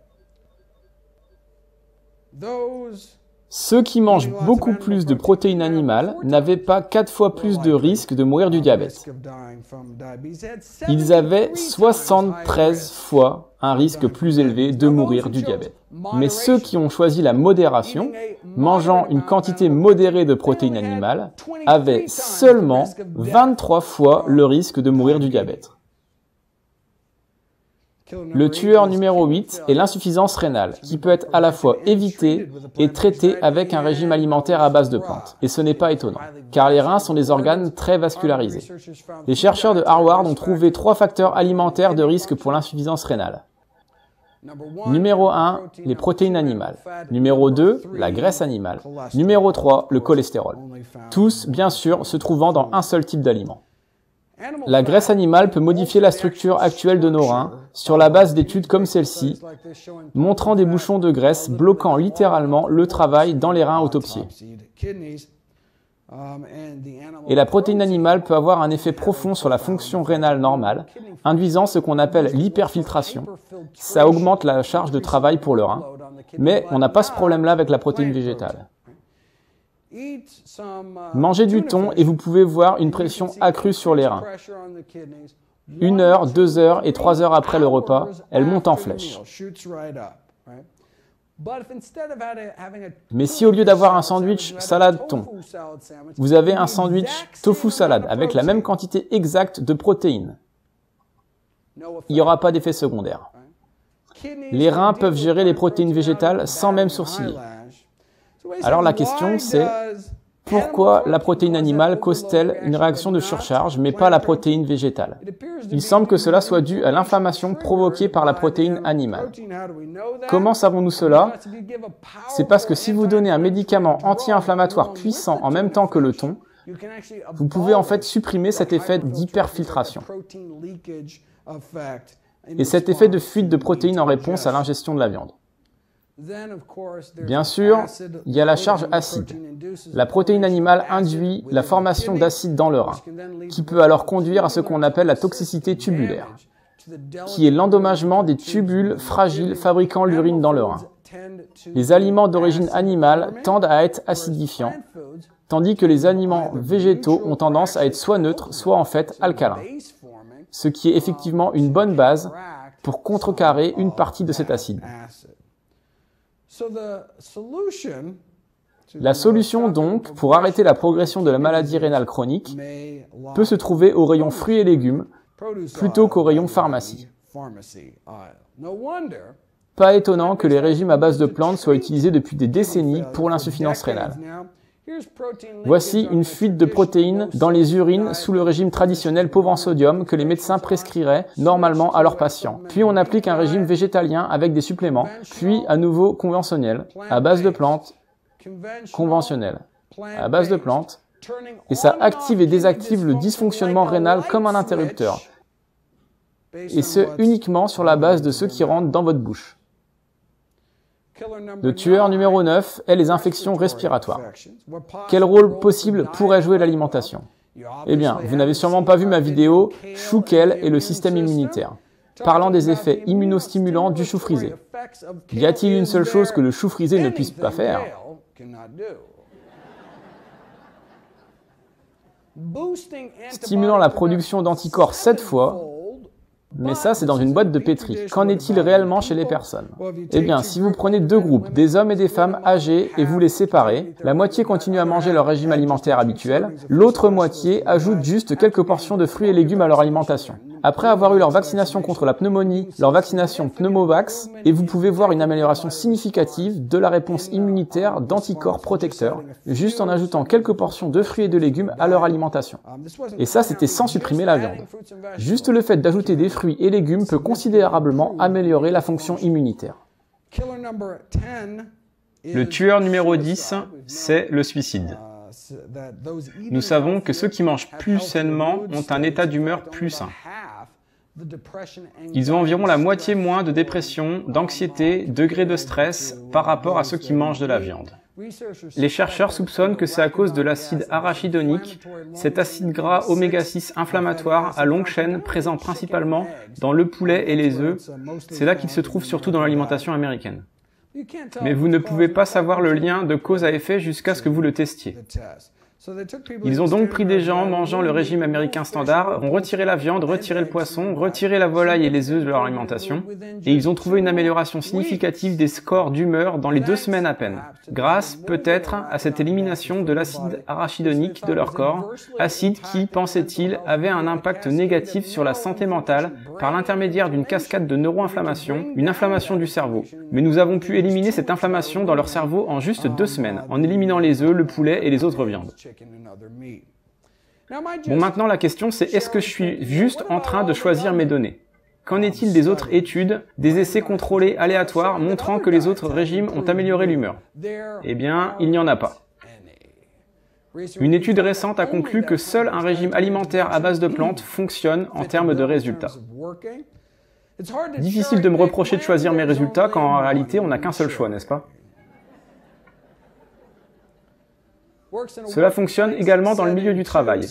Ceux qui mangent beaucoup plus de protéines animales n'avaient pas 4 fois plus de risque de mourir du diabète. Ils avaient 73 fois un risque plus élevé de mourir du diabète. Mais ceux qui ont choisi la modération, mangeant une quantité modérée de protéines animales, avaient seulement 23 fois le risque de mourir du diabète. Le tueur numéro 8 est l'insuffisance rénale, qui peut être à la fois évitée et traitée avec un régime alimentaire à base de plantes. Et ce n'est pas étonnant, car les reins sont des organes très vascularisés. Les chercheurs de Harvard ont trouvé 3 facteurs alimentaires de risque pour l'insuffisance rénale. Numéro 1, les protéines animales. Numéro 2, la graisse animale. Numéro 3, le cholestérol. Tous, bien sûr, se trouvant dans un seul type d'aliment. La graisse animale peut modifier la structure actuelle de nos reins sur la base d'études comme celle-ci, montrant des bouchons de graisse bloquant littéralement le travail dans les reins autopsiés. Et la protéine animale peut avoir un effet profond sur la fonction rénale normale, induisant ce qu'on appelle l'hyperfiltration. Ça augmente la charge de travail pour le rein, mais on n'a pas ce problème-là avec la protéine végétale. Mangez du thon et vous pouvez voir une pression accrue sur les reins. 1 heure, 2 heures et 3 heures après le repas, elle monte en flèche. Mais si au lieu d'avoir un sandwich salade-thon, vous avez un sandwich tofu-salade avec la même quantité exacte de protéines, il n'y aura pas d'effet secondaire. Les reins peuvent gérer les protéines végétales sans même sourciller. Alors la question c'est, pourquoi la protéine animale cause-t-elle une réaction de surcharge mais pas la protéine végétale? Il semble que cela soit dû à l'inflammation provoquée par la protéine animale. Comment savons-nous cela? C'est parce que si vous donnez un médicament anti-inflammatoire puissant en même temps que le thon, vous pouvez en fait supprimer cet effet d'hyperfiltration et cet effet de fuite de protéines en réponse à l'ingestion de la viande. Bien sûr, il y a la charge acide. La protéine animale induit la formation d'acide dans le rein, qui peut alors conduire à ce qu'on appelle la toxicité tubulaire, qui est l'endommagement des tubules fragiles fabriquant l'urine dans le rein. Les aliments d'origine animale tendent à être acidifiants, tandis que les aliments végétaux ont tendance à être soit neutres, soit en fait alcalins, ce qui est effectivement une bonne base pour contrecarrer une partie de cet acide. La solution donc pour arrêter la progression de la maladie rénale chronique peut se trouver au rayon fruits et légumes plutôt qu'au rayon pharmacie. Pas étonnant que les régimes à base de plantes soient utilisés depuis des décennies pour l'insuffisance rénale. Voici une fuite de protéines dans les urines sous le régime traditionnel pauvre en sodium que les médecins prescriraient normalement à leurs patients. Puis on applique un régime végétalien avec des suppléments, puis à nouveau conventionnel, à base de plantes, conventionnel, à base de plantes, et ça active et désactive le dysfonctionnement rénal comme un interrupteur. Et ce, uniquement sur la base de ceux qui rentrent dans votre bouche. Le tueur numéro 9 est les infections respiratoires. Quel rôle possible pourrait jouer l'alimentation? Eh bien, vous n'avez sûrement pas vu ma vidéo « Chou-kale et le système immunitaire », parlant des effets immunostimulants du chou frisé. Y a-t-il une seule chose que le chou frisé ne puisse pas faire? Stimulant la production d'anticorps 7 fois, Mais ça, c'est dans une boîte de pétri. Qu'en est-il réellement chez les personnes? Eh bien, si vous prenez deux groupes, des hommes et des femmes âgés, et vous les séparez, la moitié continue à manger leur régime alimentaire habituel, l'autre moitié ajoute juste quelques portions de fruits et légumes à leur alimentation. Après avoir eu leur vaccination contre la pneumonie, leur vaccination Pneumovax, et vous pouvez voir une amélioration significative de la réponse immunitaire d'anticorps protecteurs, juste en ajoutant quelques portions de fruits et de légumes à leur alimentation. Et ça, c'était sans supprimer la viande. Juste le fait d'ajouter des fruits et légumes peut considérablement améliorer la fonction immunitaire. Le tueur numéro 10, c'est le suicide. Nous savons que ceux qui mangent plus sainement ont un état d'humeur plus sain. Ils ont environ la moitié moins de dépression, d'anxiété, degré de stress par rapport à ceux qui mangent de la viande. Les chercheurs soupçonnent que c'est à cause de l'acide arachidonique, cet acide gras oméga-6 inflammatoire à longue chaîne présent principalement dans le poulet et les œufs. C'est là qu'il se trouve surtout dans l'alimentation américaine. Mais vous ne pouvez pas savoir le lien de cause à effet jusqu'à ce que vous le testiez. Ils ont donc pris des gens mangeant le régime américain standard, ont retiré la viande, retiré le poisson, retiré la volaille et les œufs de leur alimentation, et ils ont trouvé une amélioration significative des scores d'humeur dans les 2 semaines à peine, grâce peut-être à cette élimination de l'acide arachidonique de leur corps, acide qui, pensaient-ils, avait un impact négatif sur la santé mentale par l'intermédiaire d'une cascade de neuroinflammation, une inflammation du cerveau. Mais nous avons pu éliminer cette inflammation dans leur cerveau en juste 2 semaines, en éliminant les œufs, le poulet et les autres viandes. Bon, maintenant la question c'est, est-ce que je suis juste en train de choisir mes données? Qu'en est-il des autres études, des essais contrôlés aléatoires montrant que les autres régimes ont amélioré l'humeur? Eh bien, il n'y en a pas. Une étude récente a conclu que seul un régime alimentaire à base de plantes fonctionne en termes de résultats. Difficile de me reprocher de choisir mes résultats quand en réalité on n'a qu'un seul choix, n'est-ce pas? Cela fonctionne également dans le milieu du travail.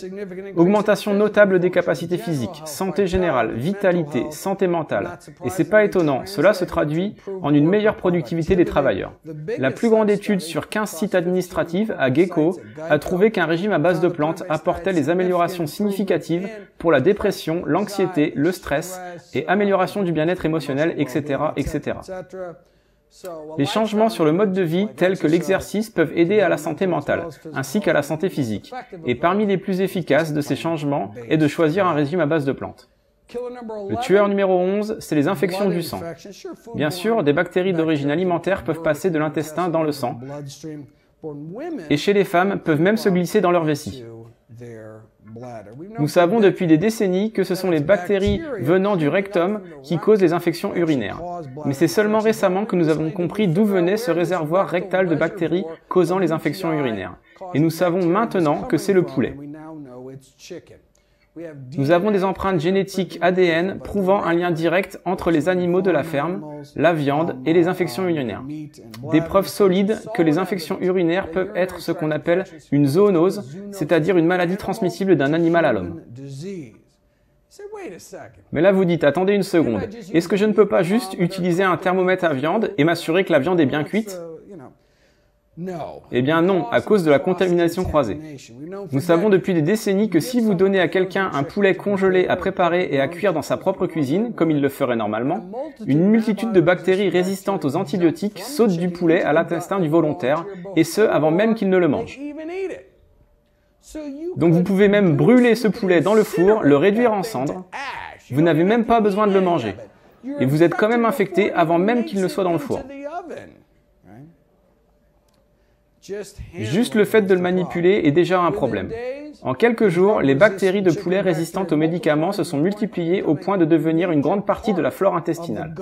Augmentation notable des capacités physiques, santé générale, vitalité, santé mentale. Et c'est pas étonnant, cela se traduit en une meilleure productivité des travailleurs. La plus grande étude sur 15 sites administratifs à Gecko a trouvé qu'un régime à base de plantes apportait les améliorations significatives pour la dépression, l'anxiété, le stress et amélioration du bien-être émotionnel, etc., etc. Les changements sur le mode de vie, tels que l'exercice, peuvent aider à la santé mentale, ainsi qu'à la santé physique. Et parmi les plus efficaces de ces changements est de choisir un régime à base de plantes. Le tueur numéro 11, c'est les infections du sang. Bien sûr, des bactéries d'origine alimentaire peuvent passer de l'intestin dans le sang, et chez les femmes, peuvent même se glisser dans leur vessie. Nous savons depuis des décennies que ce sont les bactéries venant du rectum qui causent les infections urinaires. Mais c'est seulement récemment que nous avons compris d'où venait ce réservoir rectal de bactéries causant les infections urinaires. Et nous savons maintenant que c'est le poulet. Nous avons des empreintes génétiques ADN prouvant un lien direct entre les animaux de la ferme, la viande et les infections urinaires. Des preuves solides que les infections urinaires peuvent être ce qu'on appelle une zoonose, c'est-à-dire une maladie transmissible d'un animal à l'homme. Mais là vous dites, attendez une seconde, est-ce que je ne peux pas juste utiliser un thermomètre à viande et m'assurer que la viande est bien cuite ? Eh bien non, à cause de la contamination croisée. Nous savons depuis des décennies que si vous donnez à quelqu'un un poulet congelé à préparer et à cuire dans sa propre cuisine, comme il le ferait normalement, une multitude de bactéries résistantes aux antibiotiques sautent du poulet à l'intestin du volontaire, et ce avant même qu'il ne le mange. Donc vous pouvez même brûler ce poulet dans le four, le réduire en cendres, vous n'avez même pas besoin de le manger, et vous êtes quand même infecté avant même qu'il ne soit dans le four. Juste le fait de le manipuler est déjà un problème. En quelques jours, les bactéries de poulet résistantes aux médicaments se sont multipliées au point de devenir une grande partie de la flore intestinale.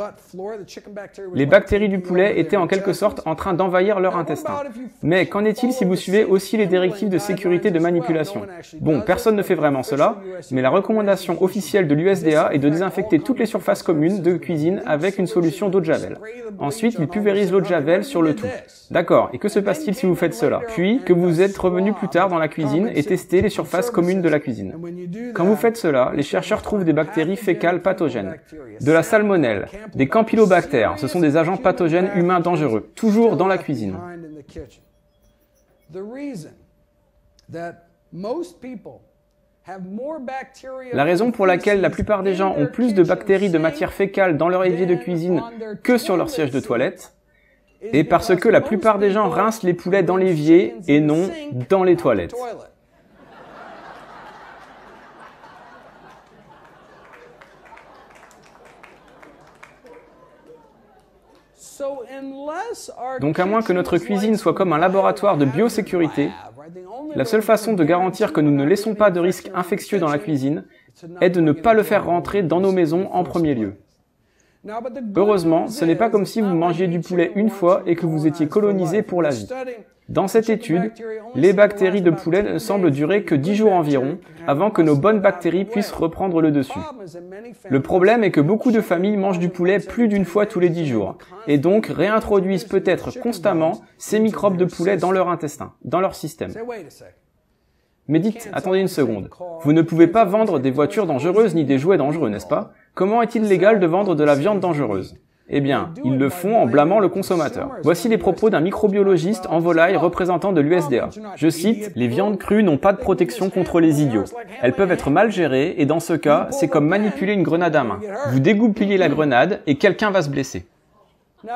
Les bactéries du poulet étaient en quelque sorte en train d'envahir leur intestin. Mais qu'en est-il si vous suivez aussi les directives de sécurité de manipulation? Bon, personne ne fait vraiment cela, mais la recommandation officielle de l'USDA est de désinfecter toutes les surfaces communes de cuisine avec une solution d'eau de javel. Ensuite, ils pulvérisent l'eau de javel sur le tout. D'accord, et que se passe-t-il si vous faites cela? Puis, que vous êtes revenu plus tard dans la cuisine et testez les surfaces communes de la cuisine. Quand vous faites cela, les chercheurs trouvent des bactéries fécales pathogènes, de la salmonelle, des campylobactères, ce sont des agents pathogènes humains dangereux, toujours dans la cuisine. La raison pour laquelle la plupart des gens ont plus de bactéries de matière fécale dans leur évier de cuisine que sur leur siège de toilette est parce que la plupart des gens rincent les poulets dans l'évier et non dans les toilettes. Donc à moins que notre cuisine soit comme un laboratoire de biosécurité, la seule façon de garantir que nous ne laissons pas de risques infectieux dans la cuisine est de ne pas le faire rentrer dans nos maisons en premier lieu. Heureusement, ce n'est pas comme si vous mangiez du poulet une fois et que vous étiez colonisé pour la vie. Dans cette étude, les bactéries de poulet ne semblent durer que 10 jours environ avant que nos bonnes bactéries puissent reprendre le dessus. Le problème est que beaucoup de familles mangent du poulet plus d'une fois tous les 10 jours et donc réintroduisent peut-être constamment ces microbes de poulet dans leur intestin, dans leur système. Mais dites, attendez une seconde, vous ne pouvez pas vendre des voitures dangereuses ni des jouets dangereux, n'est-ce pas? Comment est-il légal de vendre de la viande dangereuse? Eh bien, ils le font en blâmant le consommateur. Voici les propos d'un microbiologiste en volaille représentant de l'USDA. Je cite, « Les viandes crues n'ont pas de protection contre les idiots. Elles peuvent être mal gérées et dans ce cas, c'est comme manipuler une grenade à main. Vous dégoupillez la grenade et quelqu'un va se blesser. »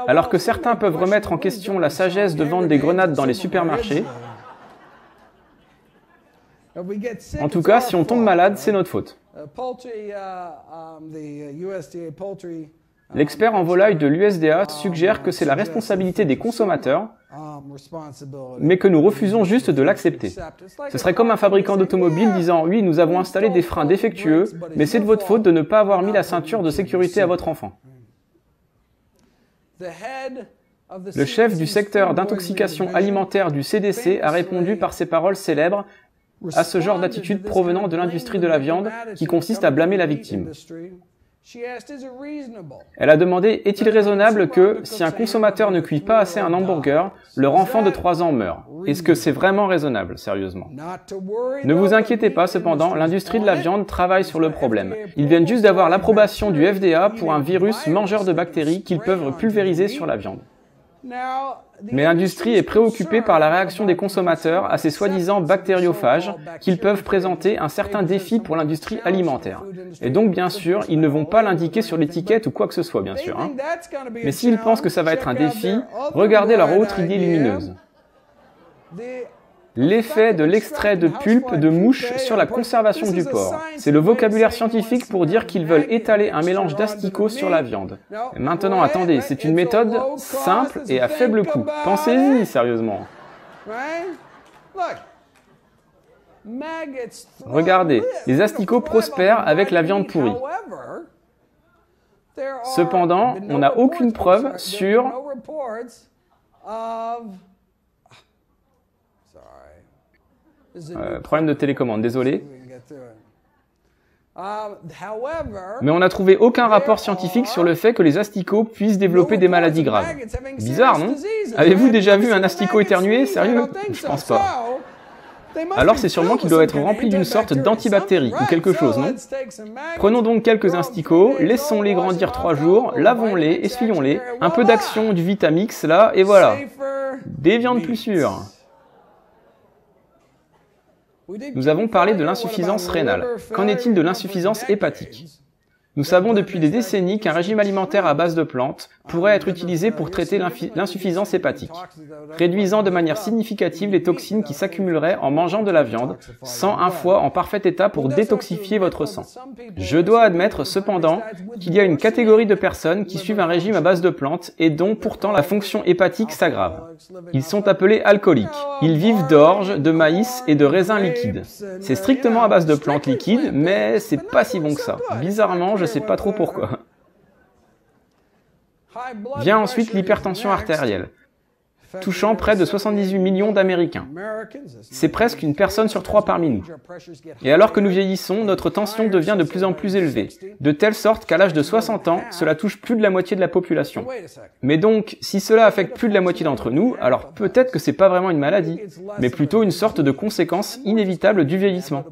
Alors que certains peuvent remettre en question la sagesse de vendre des grenades dans les supermarchés, en tout cas, si on tombe malade, c'est notre faute. L'expert en volaille de l'USDA suggère que c'est la responsabilité des consommateurs, mais que nous refusons juste de l'accepter. Ce serait comme un fabricant d'automobiles disant « Oui, nous avons installé des freins défectueux, mais c'est de votre faute de ne pas avoir mis la ceinture de sécurité à votre enfant. » Le chef du secteur d'intoxication alimentaire du CDC a répondu par ces paroles célèbres à ce genre d'attitude provenant de l'industrie de la viande qui consiste à blâmer la victime. Elle a demandé « Est-il raisonnable que, si un consommateur ne cuit pas assez un hamburger, leur enfant de 3 ans meurt? Est-ce que c'est vraiment raisonnable, sérieusement ?» Ne vous inquiétez pas, cependant, l'industrie de la viande travaille sur le problème. Ils viennent juste d'avoir l'approbation du FDA pour un virus mangeur de bactéries qu'ils peuvent pulvériser sur la viande. Mais l'industrie est préoccupée par la réaction des consommateurs à ces soi-disant bactériophages qu'ils peuvent présenter un certain défi pour l'industrie alimentaire. Et donc, bien sûr, ils ne vont pas l'indiquer sur l'étiquette ou quoi que ce soit, bien sûr. Mais s'ils pensent que ça va être un défi, regardez leur autre idée lumineuse. L'effet de l'extrait de pulpe de mouche sur la conservation du porc. C'est le vocabulaire scientifique pour dire qu'ils veulent étaler un mélange d'asticots sur la viande. Et maintenant, attendez, c'est une méthode simple et à faible coût. Pensez-y, sérieusement. Regardez, les asticots prospèrent avec la viande pourrie. Cependant, on n'a aucune preuve sur... problème de télécommande, désolé. Mais on n'a trouvé aucun rapport scientifique sur le fait que les asticots puissent développer des maladies graves. Bizarre, non? Avez-vous déjà vu un asticot éternuer? Sérieux? Je pense pas. Alors c'est sûrement qu'il doit être rempli d'une sorte d'antibactérie ou quelque chose, non? Prenons donc quelques asticots, laissons-les grandir 3 jours, lavons-les, essuyons-les, un peu d'action du Vitamix là, et voilà. Des viandes plus sûres. Nous avons parlé de l'insuffisance rénale. Qu'en est-il de l'insuffisance hépatique? Nous savons depuis des décennies qu'un régime alimentaire à base de plantes pourrait être utilisé pour traiter l'insuffisance hépatique, réduisant de manière significative les toxines qui s'accumuleraient en mangeant de la viande, sans un foie en parfait état pour détoxifier votre sang. Je dois admettre cependant qu'il y a une catégorie de personnes qui suivent un régime à base de plantes et dont pourtant la fonction hépatique s'aggrave. Ils sont appelés alcooliques. Ils vivent d'orge, de maïs et de raisins liquides. C'est strictement à base de plantes liquides, mais c'est pas si bon que ça. Bizarrement, je sais pas trop pourquoi. Vient ensuite l'hypertension artérielle, touchant près de 78 millions d'Américains. C'est presque une personne sur 3 parmi nous. Et alors que nous vieillissons, notre tension devient de plus en plus élevée, de telle sorte qu'à l'âge de 60 ans, cela touche plus de la moitié de la population. Mais donc, si cela affecte plus de la moitié d'entre nous, alors peut-être que c'est pas vraiment une maladie, mais plutôt une sorte de conséquence inévitable du vieillissement.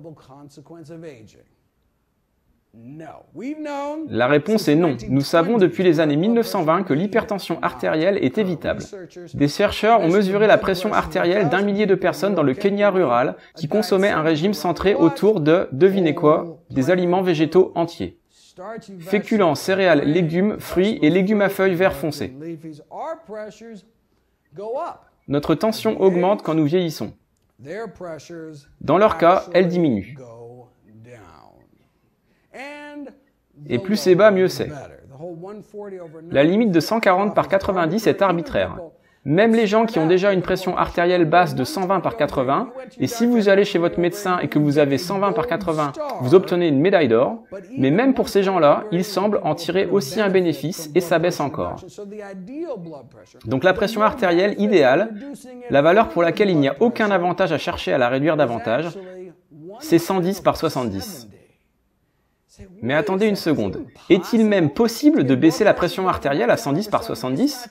La réponse est non. Nous savons depuis les années 1920 que l'hypertension artérielle est évitable. Des chercheurs ont mesuré la pression artérielle d'1 millier de personnes dans le Kenya rural qui consommaient un régime centré autour de, devinez quoi, des aliments végétaux entiers. Féculents, céréales, légumes, fruits et légumes à feuilles vert foncé. Notre tension augmente quand nous vieillissons. Dans leur cas, elle diminue. Et plus c'est bas, mieux c'est. La limite de 140 par 90 est arbitraire. Même les gens qui ont déjà une pression artérielle basse de 120 par 80, et si vous allez chez votre médecin et que vous avez 120 par 80, vous obtenez une médaille d'or, mais même pour ces gens-là, ils semblent en tirer aussi un bénéfice et ça baisse encore. Donc la pression artérielle idéale, la valeur pour laquelle il n'y a aucun avantage à chercher à la réduire davantage, c'est 110 par 70. Mais attendez une seconde, est-il même possible de baisser la pression artérielle à 110 par 70 ?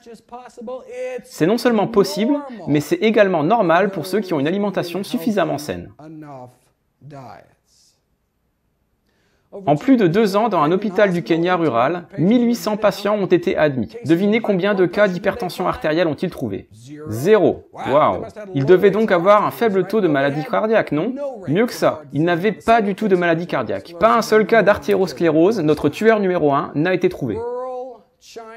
C'est non seulement possible, mais c'est également normal pour ceux qui ont une alimentation suffisamment saine. En plus de 2 ans, dans un hôpital du Kenya rural, 1800 patients ont été admis. Devinez combien de cas d'hypertension artérielle ont-ils trouvé ? 0. Waouh ! Ils devaient donc avoir un faible taux de maladie cardiaque, non ? Mieux que ça, ils n'avaient pas du tout de maladie cardiaque. Pas un seul cas d'artériosclérose, notre tueur numéro 1, n'a été trouvé.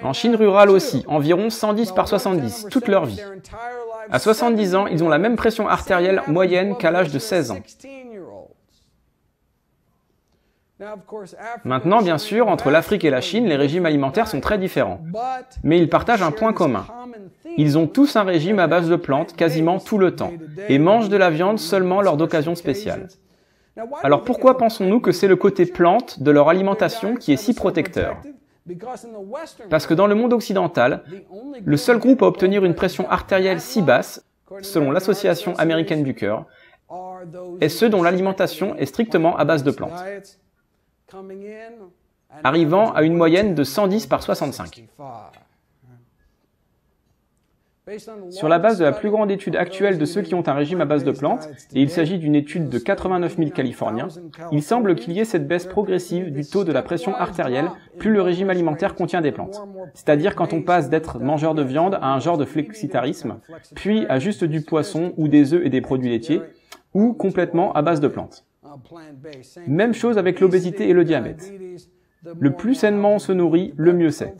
En Chine rurale aussi, environ 110 par 70, toute leur vie. À 70 ans, ils ont la même pression artérielle moyenne qu'à l'âge de 16 ans. Maintenant, bien sûr, entre l'Afrique et la Chine, les régimes alimentaires sont très différents. Mais ils partagent un point commun. Ils ont tous un régime à base de plantes quasiment tout le temps, et mangent de la viande seulement lors d'occasions spéciales. Alors pourquoi pensons-nous que c'est le côté plante de leur alimentation qui est si protecteur ? Parce que dans le monde occidental, le seul groupe à obtenir une pression artérielle si basse, selon l'Association américaine du cœur, est ceux dont l'alimentation est strictement à base de plantes, arrivant à une moyenne de 110 par 65. Sur la base de la plus grande étude actuelle de ceux qui ont un régime à base de plantes, et il s'agit d'une étude de 89 000 Californiens, il semble qu'il y ait cette baisse progressive du taux de la pression artérielle plus le régime alimentaire contient des plantes. C'est-à-dire quand on passe d'être mangeur de viande à un genre de flexitarisme, puis à juste du poisson ou des œufs et des produits laitiers, ou complètement à base de plantes. Même chose avec l'obésité et le diabète. Le plus sainement on se nourrit, le mieux c'est.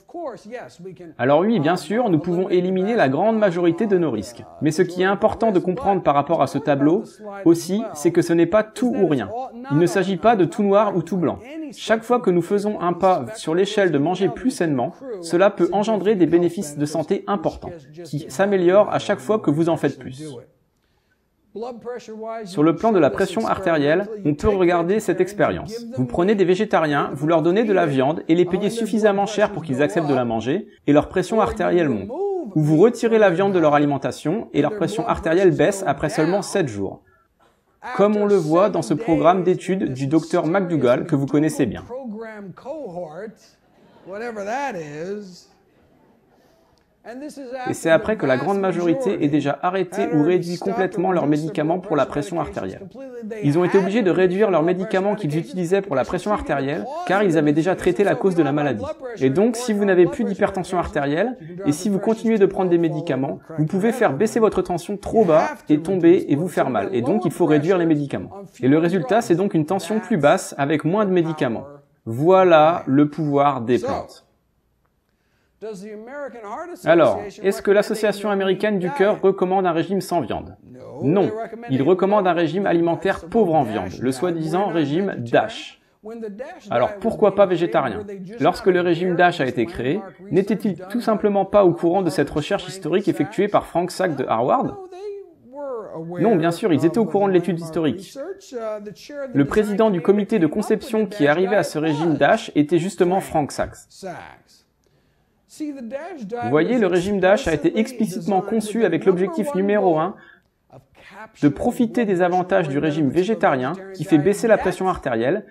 Alors oui, bien sûr, nous pouvons éliminer la grande majorité de nos risques. Mais ce qui est important de comprendre par rapport à ce tableau, aussi, c'est que ce n'est pas tout ou rien. Il ne s'agit pas de tout noir ou tout blanc. Chaque fois que nous faisons un pas sur l'échelle de manger plus sainement, cela peut engendrer des bénéfices de santé importants, qui s'améliorent à chaque fois que vous en faites plus. Sur le plan de la pression artérielle, on peut regarder cette expérience. Vous prenez des végétariens, vous leur donnez de la viande et les payez suffisamment cher pour qu'ils acceptent de la manger, et leur pression artérielle monte. Ou vous retirez la viande de leur alimentation et leur pression artérielle baisse après seulement 7 jours. Comme on le voit dans ce programme d'études du docteur McDougall que vous connaissez bien. Et c'est après que la grande majorité ait déjà arrêté ou réduit complètement leurs médicaments pour la pression artérielle. Ils ont été obligés de réduire leurs médicaments qu'ils utilisaient pour la pression artérielle, car ils avaient déjà traité la cause de la maladie. Et donc, si vous n'avez plus d'hypertension artérielle, et si vous continuez de prendre des médicaments, vous pouvez faire baisser votre tension trop bas et tomber et vous faire mal. Et donc, il faut réduire les médicaments. Et le résultat, c'est donc une tension plus basse avec moins de médicaments. Voilà le pouvoir des plantes. Alors, est-ce que l'Association américaine du cœur recommande un régime sans viande? Non, ils recommandent un régime alimentaire pauvre en viande, le soi-disant régime DASH. Alors pourquoi pas végétarien? Lorsque le régime DASH a été créé, n'étaient-ils tout simplement pas au courant de cette recherche historique effectuée par Frank Sack de Harvard? Non, bien sûr, ils étaient au courant de l'étude historique. Le président du comité de conception qui arrivait à ce régime DASH était justement Frank Sack. Vous voyez, le régime DASH a été explicitement conçu avec l'objectif numéro 1 de profiter des avantages du régime végétarien qui fait baisser la pression artérielle,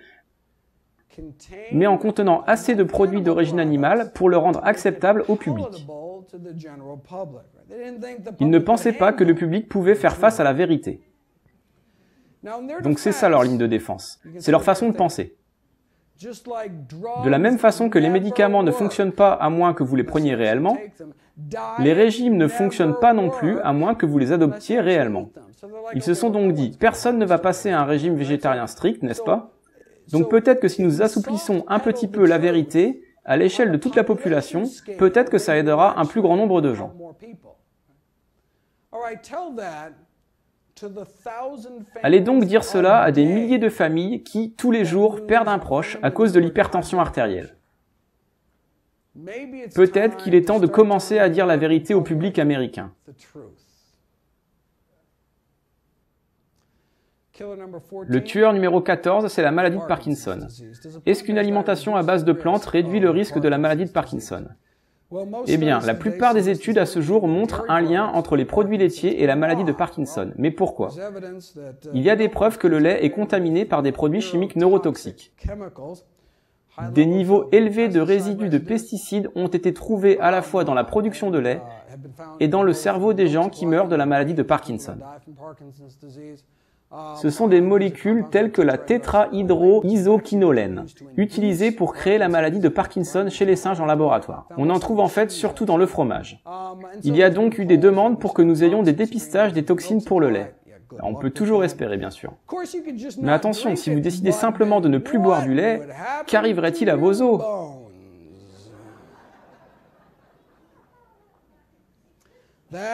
mais en contenant assez de produits d'origine animale pour le rendre acceptable au public. Ils ne pensaient pas que le public pouvait faire face à la vérité. Donc c'est ça leur ligne de défense, c'est leur façon de penser. De la même façon que les médicaments ne fonctionnent pas à moins que vous les preniez réellement, les régimes ne fonctionnent pas non plus à moins que vous les adoptiez réellement. Ils se sont donc dit, personne ne va passer à un régime végétarien strict, n'est-ce pas? Donc peut-être que si nous assouplissons un petit peu la vérité, à l'échelle de toute la population, peut-être que ça aidera un plus grand nombre de gens. Allez donc dire cela à des milliers de familles qui, tous les jours, perdent un proche à cause de l'hypertension artérielle. Peut-être qu'il est temps de commencer à dire la vérité au public américain. Le tueur numéro 14, c'est la maladie de Parkinson. Est-ce qu'une alimentation à base de plantes réduit le risque de la maladie de Parkinson? Eh bien, la plupart des études à ce jour montrent un lien entre les produits laitiers et la maladie de Parkinson. Mais pourquoi? Il y a des preuves que le lait est contaminé par des produits chimiques neurotoxiques. Des niveaux élevés de résidus de pesticides ont été trouvés à la fois dans la production de lait et dans le cerveau des gens qui meurent de la maladie de Parkinson. Ce sont des molécules telles que la tétrahydroisoquinolène, utilisée pour créer la maladie de Parkinson chez les singes en laboratoire. On en trouve en fait surtout dans le fromage. Il y a donc eu des demandes pour que nous ayons des dépistages des toxines pour le lait. On peut toujours espérer, bien sûr. Mais attention, si vous décidez simplement de ne plus boire du lait, qu'arriverait-il à vos os?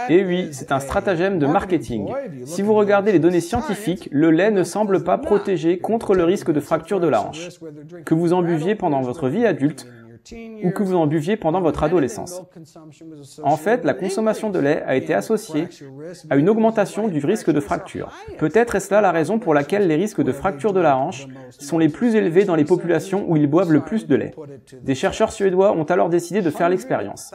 Et oui, c'est un stratagème de marketing. Si vous regardez les données scientifiques, le lait ne semble pas protégé contre le risque de fracture de la hanche, que vous en buviez pendant votre vie adulte ou que vous en buviez pendant votre adolescence. En fait, la consommation de lait a été associée à une augmentation du risque de fracture. Peut-être est-ce là la raison pour laquelle les risques de fracture de la hanche sont les plus élevés dans les populations où ils boivent le plus de lait. Des chercheurs suédois ont alors décidé de faire l'expérience.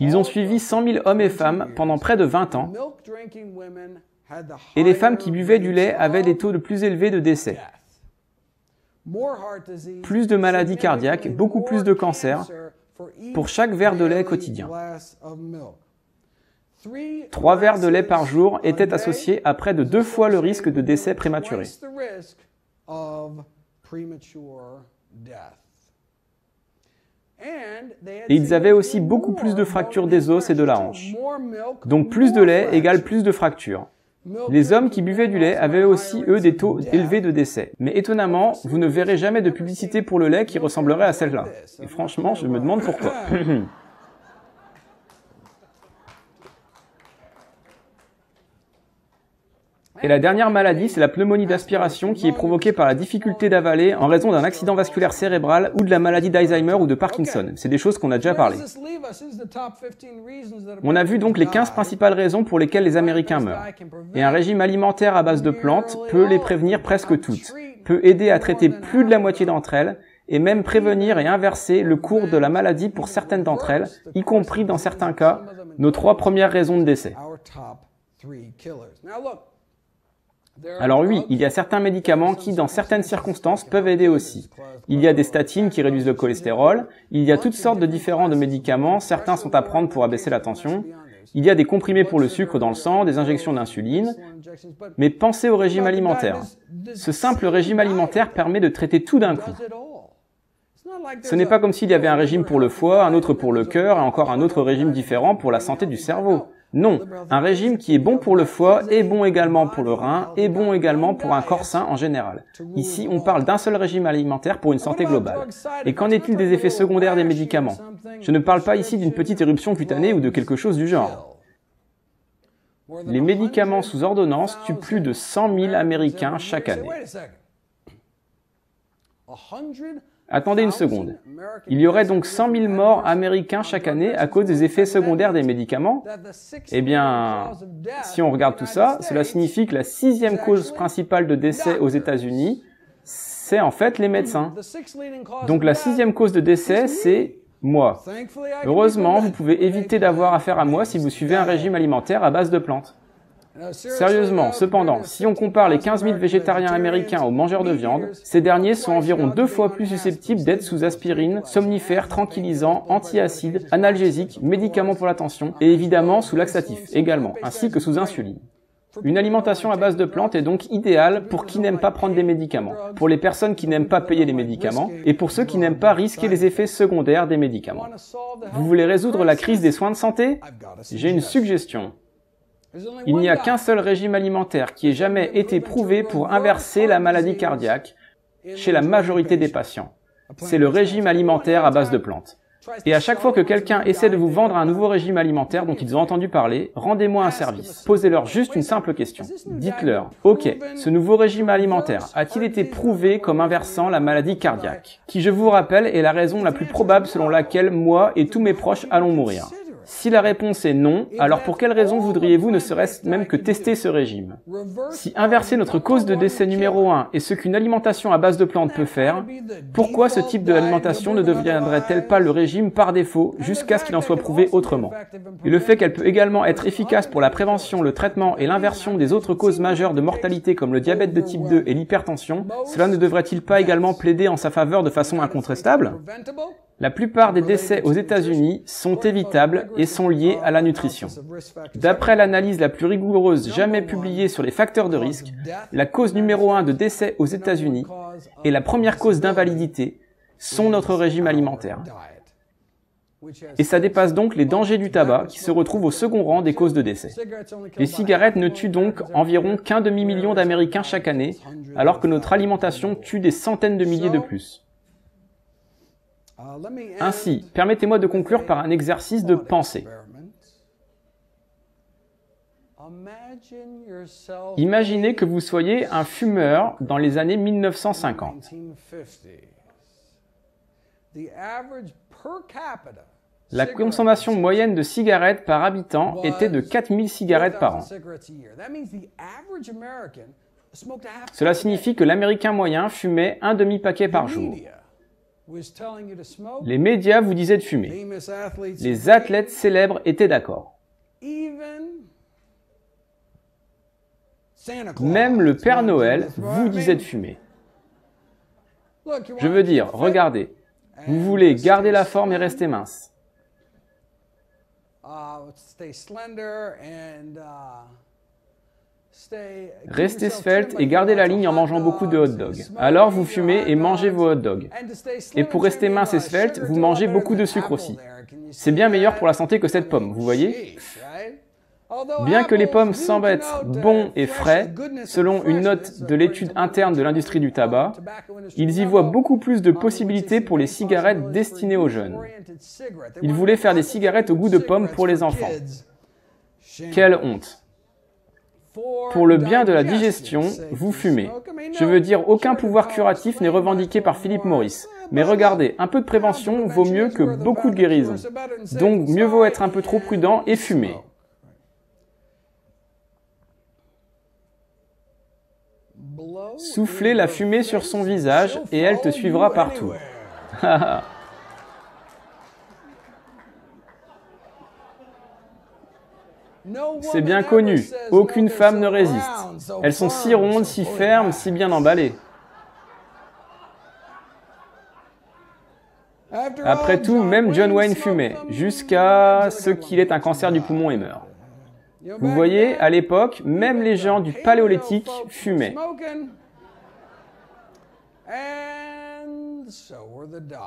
Ils ont suivi 100 000 hommes et femmes pendant près de 20 ans, et les femmes qui buvaient du lait avaient des taux de plus élevés de décès. Plus de maladies cardiaques, beaucoup plus de cancers pour chaque verre de lait quotidien. 3 verres de lait par jour étaient associés à près de 2 fois le risque de décès prématuré. Et ils avaient aussi beaucoup plus de fractures des os et de la hanche. Donc plus de lait égale plus de fractures. Les hommes qui buvaient du lait avaient aussi, eux, des taux élevés de décès. Mais étonnamment, vous ne verrez jamais de publicité pour le lait qui ressemblerait à celle-là. Et franchement, je me demande pourquoi. Et la dernière maladie, c'est la pneumonie d'aspiration qui est provoquée par la difficulté d'avaler en raison d'un accident vasculaire cérébral ou de la maladie d'Alzheimer ou de Parkinson. C'est des choses qu'on a déjà parlé. On a vu donc les 15 principales raisons pour lesquelles les Américains meurent. Et un régime alimentaire à base de plantes peut les prévenir presque toutes, peut aider à traiter plus de la moitié d'entre elles, et même prévenir et inverser le cours de la maladie pour certaines d'entre elles, y compris dans certains cas, nos 3 premières raisons de décès. Alors oui, il y a certains médicaments qui, dans certaines circonstances, peuvent aider aussi. Il y a des statines qui réduisent le cholestérol, il y a toutes sortes de différents de médicaments, certains sont à prendre pour abaisser la tension, il y a des comprimés pour le sucre dans le sang, des injections d'insuline, mais pensez au régime alimentaire. Ce simple régime alimentaire permet de traiter tout d'un coup. Ce n'est pas comme s'il y avait un régime pour le foie, un autre pour le cœur, et encore un autre régime différent pour la santé du cerveau. Non, un régime qui est bon pour le foie est bon également pour le rein, est bon également pour un corps sain en général. Ici, on parle d'un seul régime alimentaire pour une santé globale. Et qu'en est-il des effets secondaires des médicaments? Je ne parle pas ici d'une petite éruption cutanée ou de quelque chose du genre. Les médicaments sous ordonnance tuent plus de 100 000 Américains chaque année. Attendez une seconde. Il y aurait donc 100 000 morts américains chaque année à cause des effets secondaires des médicaments? Eh bien, si on regarde tout ça, cela signifie que la 6e cause principale de décès aux États-Unis, c'est en fait les médecins. Donc la 6e cause de décès, c'est moi. Heureusement, vous pouvez éviter d'avoir affaire à moi si vous suivez un régime alimentaire à base de plantes. Sérieusement, cependant, si on compare les 15 000 végétariens américains aux mangeurs de viande, ces derniers sont environ 2 fois plus susceptibles d'être sous aspirine, somnifères, tranquillisants, antiacides, analgésiques, médicaments pour la tension, et évidemment sous laxatifs également, ainsi que sous insuline. Une alimentation à base de plantes est donc idéale pour qui n'aime pas prendre des médicaments, pour les personnes qui n'aiment pas payer les médicaments et pour ceux qui n'aiment pas risquer les effets secondaires des médicaments. Vous voulez résoudre la crise des soins de santé? J'ai une suggestion. Il n'y a qu'un seul régime alimentaire qui ait jamais été prouvé pour inverser la maladie cardiaque chez la majorité des patients. C'est le régime alimentaire à base de plantes. Et à chaque fois que quelqu'un essaie de vous vendre un nouveau régime alimentaire dont ils ont entendu parler, rendez-moi un service. Posez-leur juste une simple question. Dites-leur, ok, ce nouveau régime alimentaire a-t-il été prouvé comme inversant la maladie cardiaque, qui, je vous rappelle, est la raison la plus probable selon laquelle moi et tous mes proches allons mourir? Si la réponse est non, alors pour quelle raison voudriez-vous ne serait-ce même que tester ce régime? Si inverser notre cause de décès numéro 1 est ce qu'une alimentation à base de plantes peut faire, pourquoi ce type d'alimentation ne deviendrait-elle pas le régime par défaut jusqu'à ce qu'il en soit prouvé autrement? Et le fait qu'elle peut également être efficace pour la prévention, le traitement et l'inversion des autres causes majeures de mortalité comme le diabète de type 2 et l'hypertension, cela ne devrait-il pas également plaider en sa faveur de façon incontestable? La plupart des décès aux États-Unis sont évitables et sont liés à la nutrition. D'après l'analyse la plus rigoureuse jamais publiée sur les facteurs de risque, la cause numéro 1 de décès aux États-Unis et la première cause d'invalidité sont notre régime alimentaire. Et ça dépasse donc les dangers du tabac qui se retrouvent au second rang des causes de décès. Les cigarettes ne tuent donc environ qu'un demi-million d'Américains chaque année, alors que notre alimentation tue des centaines de milliers de plus. Ainsi, permettez-moi de conclure par un exercice de pensée. Imaginez que vous soyez un fumeur dans les années 1950. La consommation moyenne de cigarettes par habitant était de 4000 cigarettes par an. Cela signifie que l'Américain moyen fumait un demi-paquet par jour. Les médias vous disaient de fumer. Les athlètes célèbres étaient d'accord. Même le Père Noël vous disait de fumer. Je veux dire, regardez, vous voulez garder la forme et rester mince. Restez svelte et gardez la ligne en mangeant beaucoup de hot dogs. Alors vous fumez et mangez vos hot dogs. Et pour rester mince et svelte, vous mangez beaucoup de sucre aussi. C'est bien meilleur pour la santé que cette pomme, vous voyez? Bien que les pommes semblent être bons et frais, selon une note de l'étude interne de l'industrie du tabac, ils y voient beaucoup plus de possibilités pour les cigarettes destinées aux jeunes. Ils voulaient faire des cigarettes au goût de pomme pour les enfants. Quelle honte! Pour le bien de la digestion, vous fumez. Je veux dire, aucun pouvoir curatif n'est revendiqué par Philip Morris. Mais regardez, un peu de prévention vaut mieux que beaucoup de guérison. Donc, mieux vaut être un peu trop prudent et fumer. Soufflez la fumée sur son visage et elle te suivra partout. C'est bien connu, aucune femme ne résiste. Elles sont si rondes, si fermes, si bien emballées. Après tout, même John Wayne fumait, jusqu'à ce qu'il ait un cancer du poumon et meure. Vous voyez, à l'époque, même les gens du Paléolithique fumaient.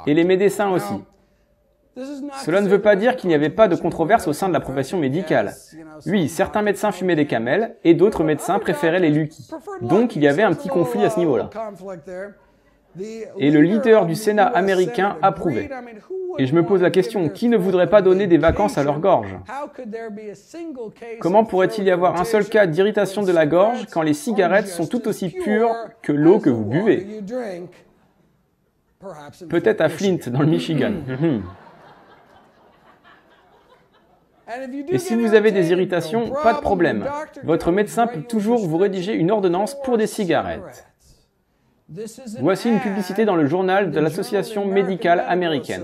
Et les médecins aussi. Cela ne veut pas dire qu'il n'y avait pas de controverse au sein de la profession médicale. Oui, certains médecins fumaient des camels et d'autres médecins préféraient les Lucky. Donc il y avait un petit conflit à ce niveau-là. Et le leader du Sénat américain approuvait. Et je me pose la question, qui ne voudrait pas donner des vacances à leur gorge? Comment pourrait-il y avoir un seul cas d'irritation de la gorge quand les cigarettes sont tout aussi pures que l'eau que vous buvez? Peut-être à Flint, dans le Michigan. Et si vous avez des irritations, pas de problème. Votre médecin peut toujours vous rédiger une ordonnance pour des cigarettes. Voici une publicité dans le journal de l'Association médicale américaine.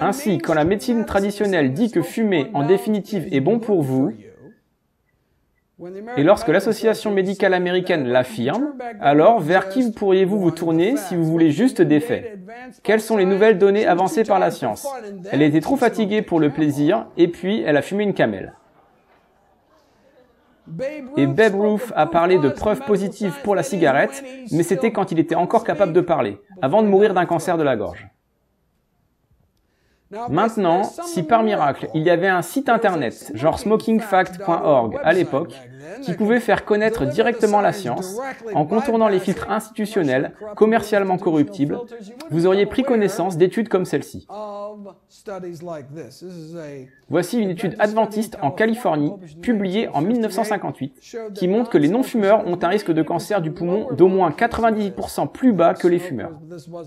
Ainsi, quand la médecine traditionnelle dit que fumer, en définitive, est bon pour vous, et lorsque l'Association médicale américaine l'affirme, alors vers qui pourriez-vous vous tourner si vous voulez juste des faits? Quelles sont les nouvelles données avancées par la science? Elle était trop fatiguée pour le plaisir, et puis elle a fumé une camelle. Et Babe Ruth a parlé de preuves positives pour la cigarette, mais c'était quand il était encore capable de parler, avant de mourir d'un cancer de la gorge. Maintenant, si par miracle, il y avait un site internet, genre smokingfact.org à l'époque, qui pouvait faire connaître directement la science, en contournant les filtres institutionnels, commercialement corruptibles, vous auriez pris connaissance d'études comme celle-ci. Voici une étude adventiste en Californie, publiée en 1958, qui montre que les non-fumeurs ont un risque de cancer du poumon d'au moins 90% plus bas que les fumeurs.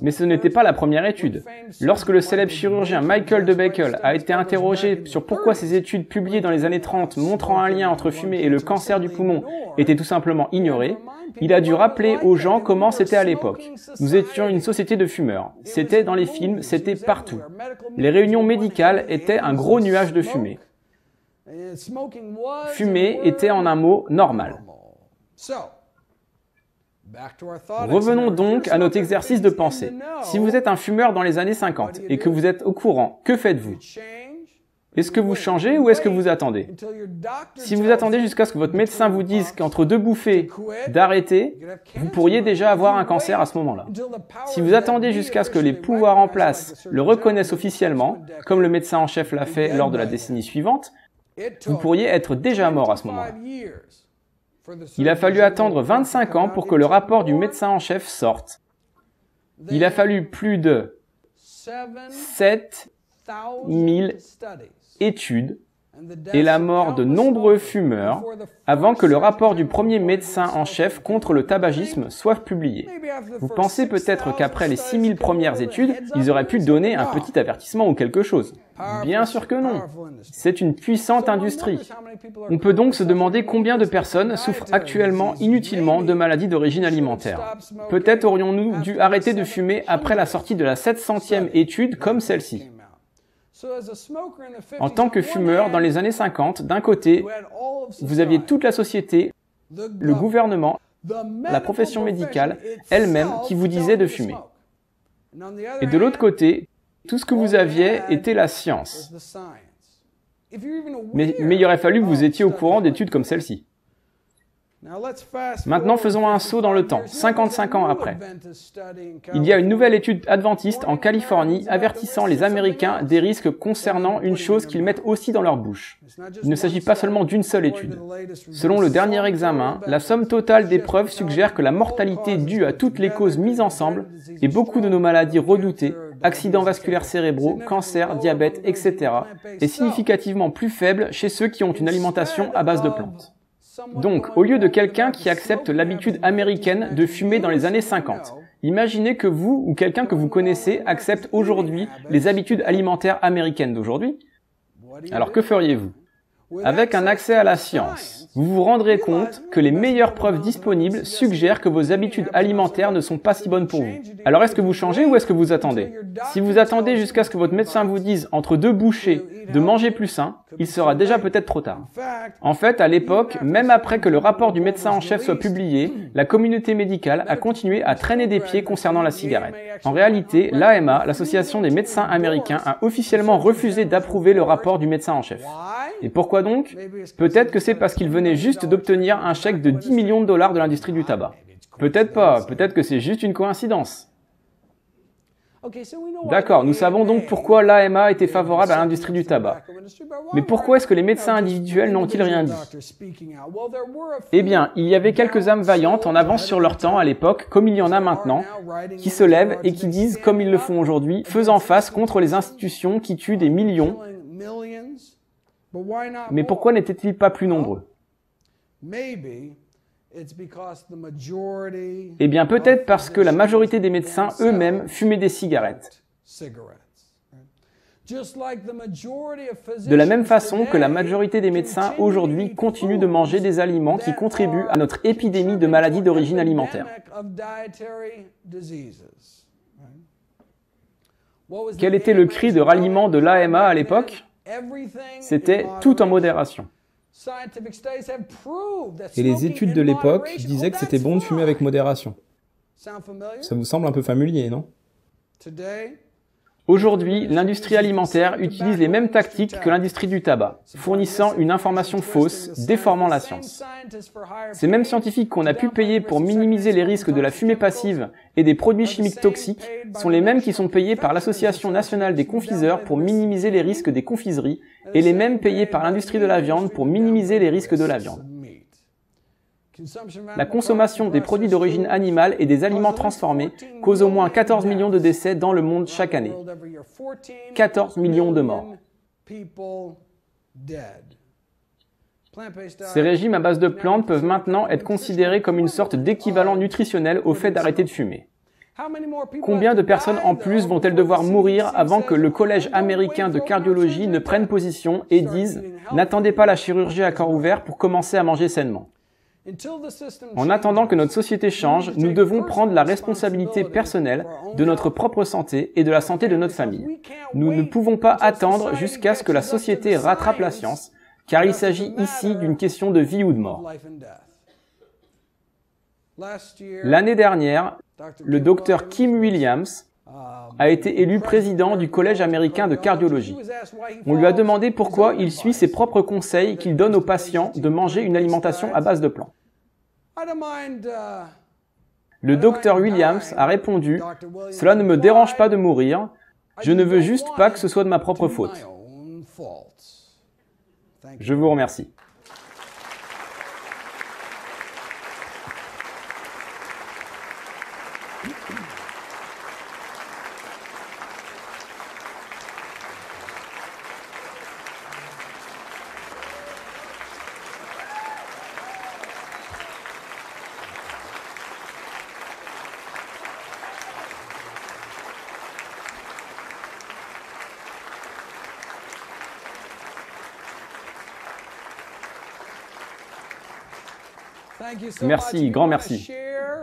Mais ce n'était pas la première étude. Lorsque le célèbre chirurgien Michael Greger a été interrogé sur pourquoi ces études publiées dans les années 30 montrant un lien entre fumée et le cancer du poumon était tout simplement ignoré, il a dû rappeler aux gens comment c'était à l'époque. Nous étions une société de fumeurs. C'était dans les films, c'était partout. Les réunions médicales étaient un gros nuage de fumée. Fumer était en un mot normal. Revenons donc à notre exercice de pensée. Si vous êtes un fumeur dans les années 50 et que vous êtes au courant, que faites-vous ? Est-ce que vous changez ou est-ce que vous attendez? Si vous attendez jusqu'à ce que votre médecin vous dise qu'entre deux bouffées d'arrêter, vous pourriez déjà avoir un cancer à ce moment-là. Si vous attendez jusqu'à ce que les pouvoirs en place le reconnaissent officiellement, comme le médecin en chef l'a fait lors de la décennie suivante, vous pourriez être déjà mort à ce moment-là. Il a fallu attendre 25 ans pour que le rapport du médecin en chef sorte. Il a fallu plus de 7000 études et la mort de nombreux fumeurs avant que le rapport du premier médecin en chef contre le tabagisme soit publié. Vous pensez peut-être qu'après les 6000 premières études, ils auraient pu donner un petit avertissement ou quelque chose. Bien sûr que non. C'est une puissante industrie. On peut donc se demander combien de personnes souffrent actuellement inutilement de maladies d'origine alimentaire. Peut-être aurions-nous dû arrêter de fumer après la sortie de la 700e étude comme celle-ci. En tant que fumeur, dans les années 50, d'un côté, vous aviez toute la société, le gouvernement, la profession médicale elle-même qui vous disait de fumer. Et de l'autre côté, tout ce que vous aviez était la science. Mais il aurait fallu que vous étiez au courant d'études comme celle-ci. Maintenant, faisons un saut dans le temps, 55 ans après. Il y a une nouvelle étude adventiste en Californie avertissant les Américains des risques concernant une chose qu'ils mettent aussi dans leur bouche. Il ne s'agit pas seulement d'une seule étude. Selon le dernier examen, la somme totale des preuves suggère que la mortalité due à toutes les causes mises ensemble et beaucoup de nos maladies redoutées, accidents vasculaires cérébraux, cancers, diabète, etc., est significativement plus faible chez ceux qui ont une alimentation à base de plantes. Donc, au lieu de quelqu'un qui accepte l'habitude américaine de fumer dans les années 50, imaginez que vous ou quelqu'un que vous connaissez accepte aujourd'hui les habitudes alimentaires américaines d'aujourd'hui. Alors que feriez-vous? Avec un accès à la science, vous vous rendrez compte que les meilleures preuves disponibles suggèrent que vos habitudes alimentaires ne sont pas si bonnes pour vous. Alors est-ce que vous changez ou est-ce que vous attendez? Si vous attendez jusqu'à ce que votre médecin vous dise entre deux bouchées de manger plus sain, il sera déjà peut-être trop tard. En fait, à l'époque, même après que le rapport du médecin en chef soit publié, la communauté médicale a continué à traîner des pieds concernant la cigarette. En réalité, l'AMA, l'Association des médecins américains, a officiellement refusé d'approuver le rapport du médecin en chef. Et pourquoi donc? Peut-être que c'est parce qu'il venait juste d'obtenir un chèque de 10 millions de dollars de l'industrie du tabac. Peut-être pas, peut-être que c'est juste une coïncidence. D'accord, nous savons donc pourquoi l'AMA était favorable à l'industrie du tabac. Mais pourquoi est-ce que les médecins individuels n'ont-ils rien dit? Eh bien, il y avait quelques âmes vaillantes en avance sur leur temps à l'époque, comme il y en a maintenant, qui se lèvent et qui disent, comme ils le font aujourd'hui, faisant face contre les institutions qui tuent des millions. Mais pourquoi n'étaient-ils pas plus nombreux? Eh bien, peut-être parce que la majorité des médecins eux-mêmes fumaient des cigarettes. De la même façon que la majorité des médecins aujourd'hui continuent de manger des aliments qui contribuent à notre épidémie de maladies d'origine alimentaire. Quel était le cri de ralliement de l'AMA à l'époque? C'était tout en modération. Et les études de l'époque disaient que c'était bon de fumer avec modération. Ça vous semble un peu familier, non? Aujourd'hui, l'industrie alimentaire utilise les mêmes tactiques que l'industrie du tabac, fournissant une information fausse, déformant la science. Ces mêmes scientifiques qu'on a pu payer pour minimiser les risques de la fumée passive et des produits chimiques toxiques sont les mêmes qui sont payés par l'Association nationale des confiseurs pour minimiser les risques des confiseries et les mêmes payés par l'industrie de la viande pour minimiser les risques de la viande. La consommation des produits d'origine animale et des aliments transformés cause au moins 14 millions de décès dans le monde chaque année. 14 millions de morts. Ces régimes à base de plantes peuvent maintenant être considérés comme une sorte d'équivalent nutritionnel au fait d'arrêter de fumer. Combien de personnes en plus vont-elles devoir mourir avant que le Collège américain de cardiologie ne prenne position et dise « N'attendez pas la chirurgie à corps ouvert pour commencer à manger sainement ». En attendant que notre société change, nous devons prendre la responsabilité personnelle de notre propre santé et de la santé de notre famille. Nous ne pouvons pas attendre jusqu'à ce que la société rattrape la science, car il s'agit ici d'une question de vie ou de mort. L'année dernière, le docteur Kim Williams a été élu président du Collège américain de cardiologie. On lui a demandé pourquoi il suit ses propres conseils qu'il donne aux patients de manger une alimentation à base de plantes. Le docteur Williams a répondu « Cela ne me dérange pas de mourir, je ne veux juste pas que ce soit de ma propre faute. » Je vous remercie. Merci, grand merci.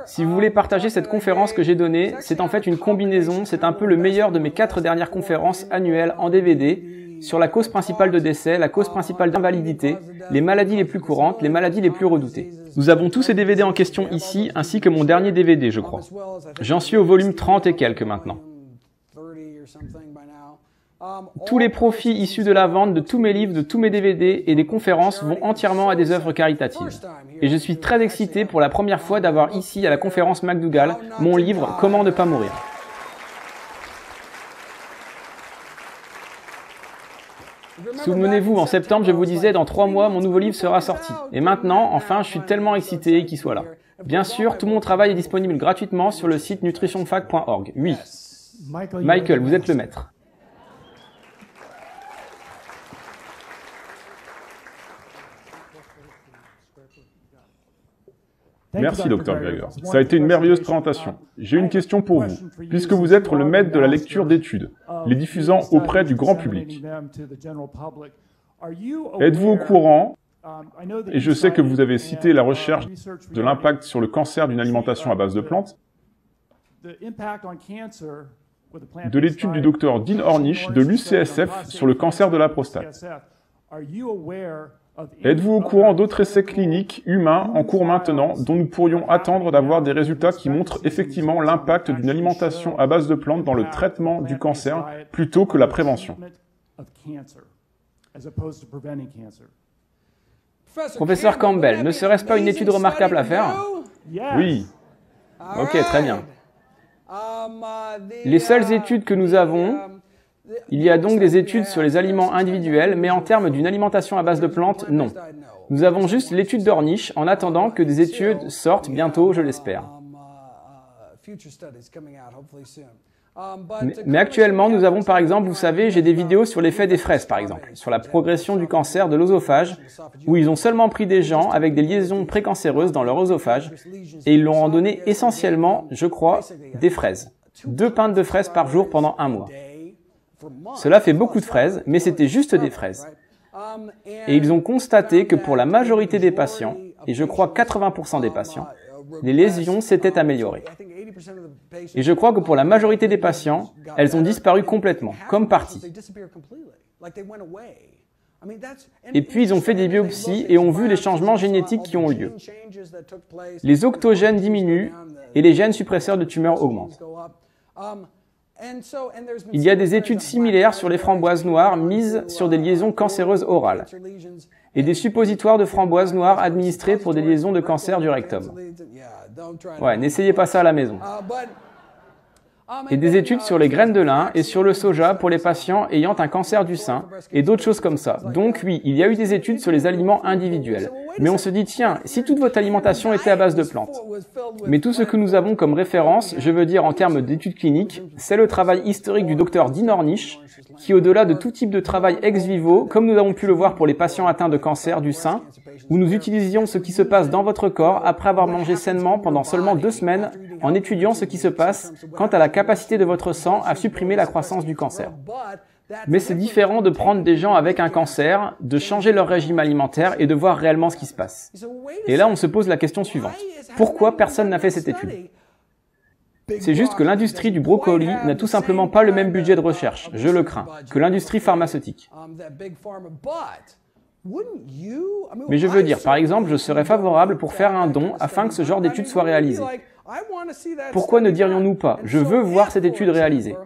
Si vous voulez partager cette conférence que j'ai donnée, c'est en fait une combinaison, c'est un peu le meilleur de mes 4 dernières conférences annuelles en DVD sur la cause principale de décès, la cause principale d'invalidité, les maladies les plus courantes, les maladies les plus redoutées. Nous avons tous ces DVD en question ici, ainsi que mon dernier DVD, je crois. J'en suis au volume 30 et quelques maintenant. Tous les profits issus de la vente de tous mes livres, de tous mes DVD et des conférences vont entièrement à des œuvres caritatives. Et je suis très excité pour la première fois d'avoir ici à la conférence McDougall mon livre « Comment ne pas mourir ». Souvenez-vous, en septembre, je vous disais « Dans 3 mois, mon nouveau livre sera sorti ». Et maintenant, enfin, je suis tellement excité qu'il soit là. Bien sûr, tout mon travail est disponible gratuitement sur le site nutritionfacts.org. Oui, Michael, vous êtes le maître. Merci, Dr Greger. Ça a été une merveilleuse présentation. J'ai une question pour vous. Puisque vous êtes le maître de la lecture d'études, les diffusant auprès du grand public, êtes-vous au courant, et je sais que vous avez cité la recherche de l'impact sur le cancer d'une alimentation à base de plantes, de l'étude du Dr Dean Ornish de l'UCSF sur le cancer de la prostate? Êtes-vous au courant d'autres essais cliniques humains en cours maintenant dont nous pourrions attendre d'avoir des résultats qui montrent effectivement l'impact d'une alimentation à base de plantes dans le traitement du cancer plutôt que la prévention? Professeur Campbell, ne serait-ce pas une étude remarquable à faire? Oui. Ok, très bien. Les seules études que nous avons... Il y a donc des études sur les aliments individuels, mais en termes d'une alimentation à base de plantes, non. Nous avons juste l'étude d'Ornish, en attendant que des études sortent bientôt, je l'espère. Mais actuellement, nous avons par exemple, vous savez, j'ai des vidéos sur l'effet des fraises par exemple, sur la progression du cancer de l'œsophage, où ils ont seulement pris des gens avec des liaisons précancéreuses dans leur œsophage, et ils leur ont donné essentiellement, je crois, des fraises. 2 pintes de fraises par jour pendant 1 mois. Cela fait beaucoup de fraises, mais c'était juste des fraises. Et ils ont constaté que pour la majorité des patients, et je crois 80% des patients, les lésions s'étaient améliorées. Et je crois que pour la majorité des patients, elles ont disparu complètement, comme parties. Et puis ils ont fait des biopsies et ont vu les changements génétiques qui ont eu lieu. Les octogènes diminuent et les gènes suppresseurs de tumeurs augmentent. Il y a des études similaires sur les framboises noires mises sur des liaisons cancéreuses orales et des suppositoires de framboises noires administrés pour des liaisons de cancer du rectum. Ouais, n'essayez pas ça à la maison. Et des études sur les graines de lin et sur le soja pour les patients ayant un cancer du sein et d'autres choses comme ça. Donc oui, il y a eu des études sur les aliments individuels. Mais on se dit, tiens, si toute votre alimentation était à base de plantes, mais tout ce que nous avons comme référence, je veux dire en termes d'études cliniques, c'est le travail historique du docteur Dean Ornish, qui au-delà de tout type de travail ex vivo, comme nous avons pu le voir pour les patients atteints de cancer du sein, où nous utilisions ce qui se passe dans votre corps après avoir mangé sainement pendant seulement 2 semaines, en étudiant ce qui se passe quant à la capacité de votre sang à supprimer la croissance du cancer. Mais c'est différent de prendre des gens avec un cancer, de changer leur régime alimentaire et de voir réellement ce qui se passe. Et là, on se pose la question suivante. Pourquoi personne n'a fait cette étude? C'est juste que l'industrie du brocoli n'a tout simplement pas le même budget de recherche, je le crains, que l'industrie pharmaceutique. Mais je veux dire, par exemple, je serais favorable pour faire un don afin que ce genre d'étude soit réalisée. Pourquoi ne dirions-nous pas « Je veux voir cette étude réalisée ».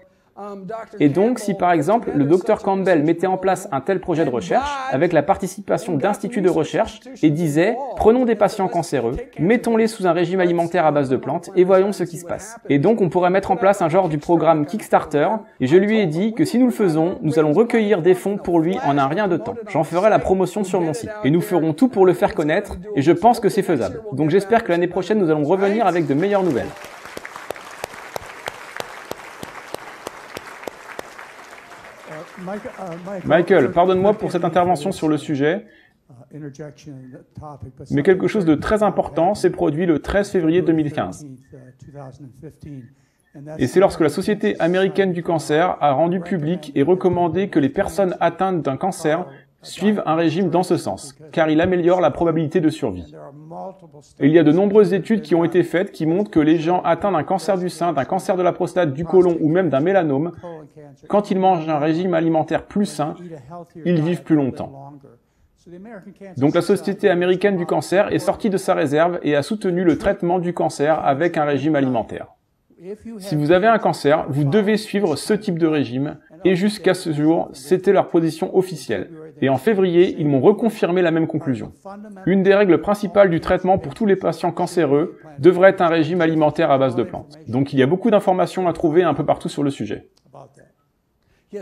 Et donc, si par exemple, le docteur Campbell mettait en place un tel projet de recherche, avec la participation d'instituts de recherche, et disait « Prenons des patients cancéreux, mettons-les sous un régime alimentaire à base de plantes, et voyons ce qui se passe ». Et donc, on pourrait mettre en place un genre du programme Kickstarter, et je lui ai dit que si nous le faisons, nous allons recueillir des fonds pour lui en un rien de temps. J'en ferai la promotion sur mon site, et nous ferons tout pour le faire connaître, et je pense que c'est faisable. Donc j'espère que l'année prochaine, nous allons revenir avec de meilleures nouvelles. Michael, pardonne-moi pour cette intervention sur le sujet, mais quelque chose de très important s'est produit le 13 février 2015. Et c'est lorsque la Société américaine du cancer a rendu public et recommandé que les personnes atteintes d'un cancer suivent un régime dans ce sens, car il améliore la probabilité de survie. Et il y a de nombreuses études qui ont été faites qui montrent que les gens atteints d'un cancer du sein, d'un cancer de la prostate, du côlon ou même d'un mélanome, quand ils mangent un régime alimentaire plus sain, ils vivent plus longtemps. Donc la Société américaine du cancer est sortie de sa réserve et a soutenu le traitement du cancer avec un régime alimentaire. Si vous avez un cancer, vous devez suivre ce type de régime, et jusqu'à ce jour, c'était leur position officielle. Et en février, ils m'ont reconfirmé la même conclusion. Une des règles principales du traitement pour tous les patients cancéreux devrait être un régime alimentaire à base de plantes. Donc il y a beaucoup d'informations à trouver un peu partout sur le sujet.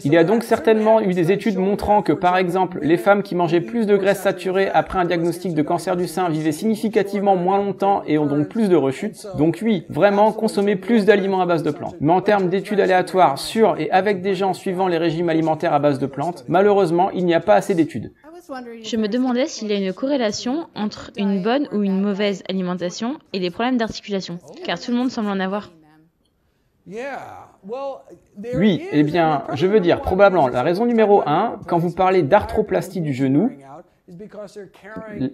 Il y a donc certainement eu des études montrant que, par exemple, les femmes qui mangeaient plus de graisse saturée après un diagnostic de cancer du sein vivaient significativement moins longtemps et ont donc plus de rechutes. Donc oui, vraiment, consommer plus d'aliments à base de plantes. Mais en termes d'études aléatoires sur et avec des gens suivant les régimes alimentaires à base de plantes, malheureusement, il n'y a pas assez d'études. Je me demandais s'il y a une corrélation entre une bonne ou une mauvaise alimentation et les problèmes d'articulation, car tout le monde semble en avoir. Oui, eh bien, je veux dire, probablement, la raison numéro 1, quand vous parlez d'arthroplastie du genou,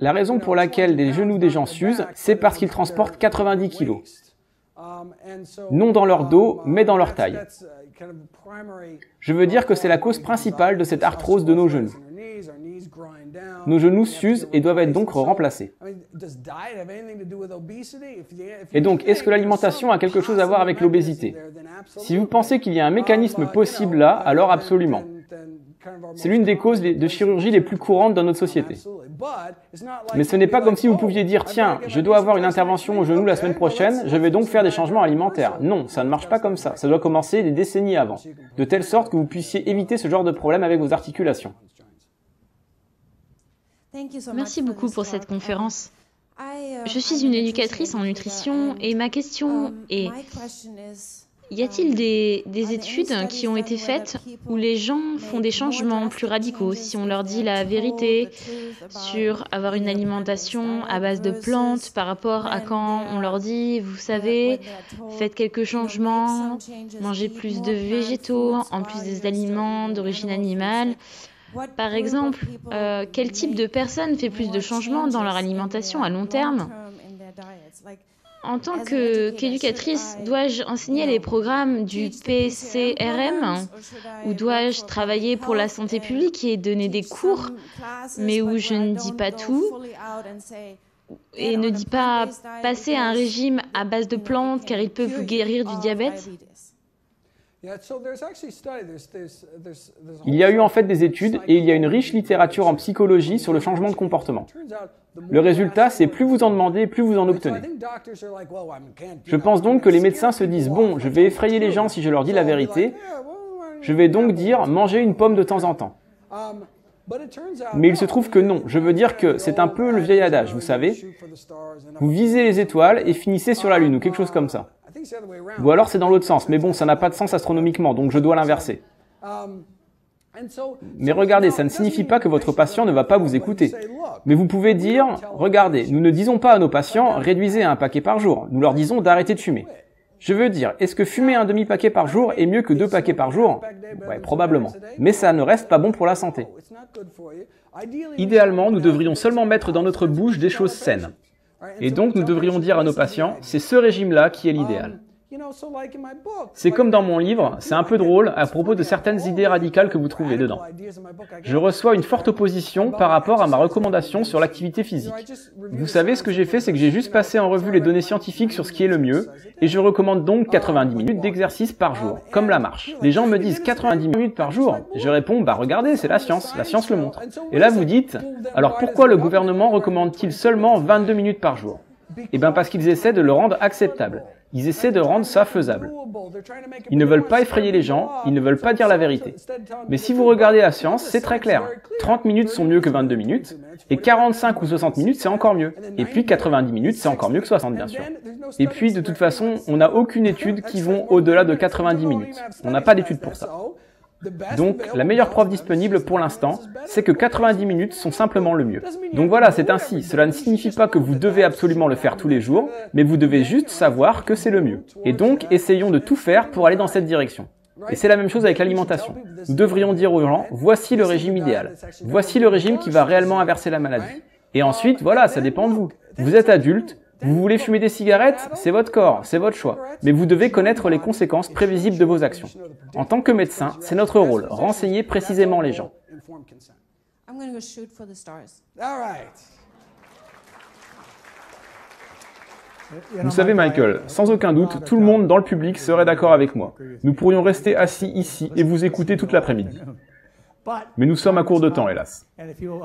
la raison pour laquelle les genoux des gens s'usent, c'est parce qu'ils transportent 90 kilos. Non dans leur dos, mais dans leur taille. Je veux dire que c'est la cause principale de cette arthrose de nos genoux. Nos genoux s'usent et doivent être donc remplacés. Et donc, est-ce que l'alimentation a quelque chose à voir avec l'obésité? Si vous pensez qu'il y a un mécanisme possible là, alors absolument. C'est l'une des causes de chirurgie les plus courantes dans notre société. Mais ce n'est pas comme si vous pouviez dire « Tiens, je dois avoir une intervention au genou la semaine prochaine, je vais donc faire des changements alimentaires. » Non, ça ne marche pas comme ça. Ça doit commencer des décennies avant, de telle sorte que vous puissiez éviter ce genre de problème avec vos articulations. Merci beaucoup pour cette conférence. Je suis une éducatrice en nutrition et ma question est... Y a-t-il des études qui ont été faites où les gens font des changements plus radicaux si on leur dit la vérité sur avoir une alimentation à base de plantes par rapport à quand on leur dit, vous savez, faites quelques changements, mangez plus de végétaux en plus des aliments d'origine animale. Par exemple, quel type de personne fait plus de changements dans leur alimentation à long terme ? En tant qu'éducatrice, dois-je enseigner les programmes du PCRM ou dois-je travailler pour la santé publique et donner des cours, mais où je ne dis pas tout et ne dis pas passer à un régime à base de plantes car il peut vous guérir du diabète? Il y a eu en fait des études et il y a une riche littérature en psychologie sur le changement de comportement. Le résultat, c'est plus vous en demandez, plus vous en obtenez. Je pense donc que les médecins se disent « Bon, je vais effrayer les gens si je leur dis la vérité. Je vais donc dire « Mangez une pomme de temps en temps ». Mais il se trouve que non. Je veux dire que c'est un peu le vieil adage, vous savez. Vous visez les étoiles et finissez sur la Lune ou quelque chose comme ça. Ou alors c'est dans l'autre sens, mais bon, ça n'a pas de sens astronomiquement, donc je dois l'inverser. Mais regardez, ça ne signifie pas que votre patient ne va pas vous écouter. Mais vous pouvez dire, regardez, nous ne disons pas à nos patients, réduisez à un paquet par jour. Nous leur disons d'arrêter de fumer. Je veux dire, est-ce que fumer un demi-paquet par jour est mieux que 2 paquets par jour? Ouais, probablement. Mais ça ne reste pas bon pour la santé. Idéalement, nous devrions seulement mettre dans notre bouche des choses saines. Et donc, nous devrions dire à nos patients, c'est ce régime-là qui est l'idéal. C'est comme dans mon livre, c'est un peu drôle à propos de certaines idées radicales que vous trouvez dedans. Je reçois une forte opposition par rapport à ma recommandation sur l'activité physique. Vous savez, ce que j'ai fait, c'est que j'ai juste passé en revue les données scientifiques sur ce qui est le mieux, et je recommande donc 90 minutes d'exercice par jour, comme la marche. Les gens me disent 90 minutes par jour. Je réponds, bah regardez, c'est la science le montre. Et là vous dites, alors pourquoi le gouvernement recommande-t-il seulement 22 minutes par jour? Eh bien parce qu'ils essaient de le rendre acceptable. Ils essaient de rendre ça faisable. Ils ne veulent pas effrayer les gens, ils ne veulent pas dire la vérité. Mais si vous regardez la science, c'est très clair. 30 minutes sont mieux que 22 minutes, et 45 ou 60 minutes, c'est encore mieux. Et puis 90 minutes, c'est encore mieux que 60, bien sûr. Et puis, de toute façon, on n'a aucune étude qui vont au-delà de 90 minutes. On n'a pas d'étude pour ça. Donc, la meilleure preuve disponible pour l'instant, c'est que 90 minutes sont simplement le mieux. Donc voilà, c'est ainsi. Cela ne signifie pas que vous devez absolument le faire tous les jours, mais vous devez juste savoir que c'est le mieux. Et donc, essayons de tout faire pour aller dans cette direction. Et c'est la même chose avec l'alimentation. Nous devrions dire aux gens, voici le régime idéal. Voici le régime qui va réellement inverser la maladie. Et ensuite, voilà, ça dépend de vous. Vous êtes adulte, vous voulez fumer des cigarettes, c'est votre corps, c'est votre choix. Mais vous devez connaître les conséquences prévisibles de vos actions. En tant que médecin, c'est notre rôle, renseigner précisément les gens. Vous savez, Michael, sans aucun doute, tout le monde dans le public serait d'accord avec moi. Nous pourrions rester assis ici et vous écouter toute l'après-midi. Mais nous sommes à court de temps, hélas.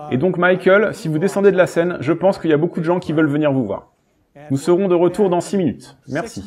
Et donc, Michael, si vous descendez de la scène, je pense qu'il y a beaucoup de gens qui veulent venir vous voir. Nous serons de retour dans 6 minutes. Merci.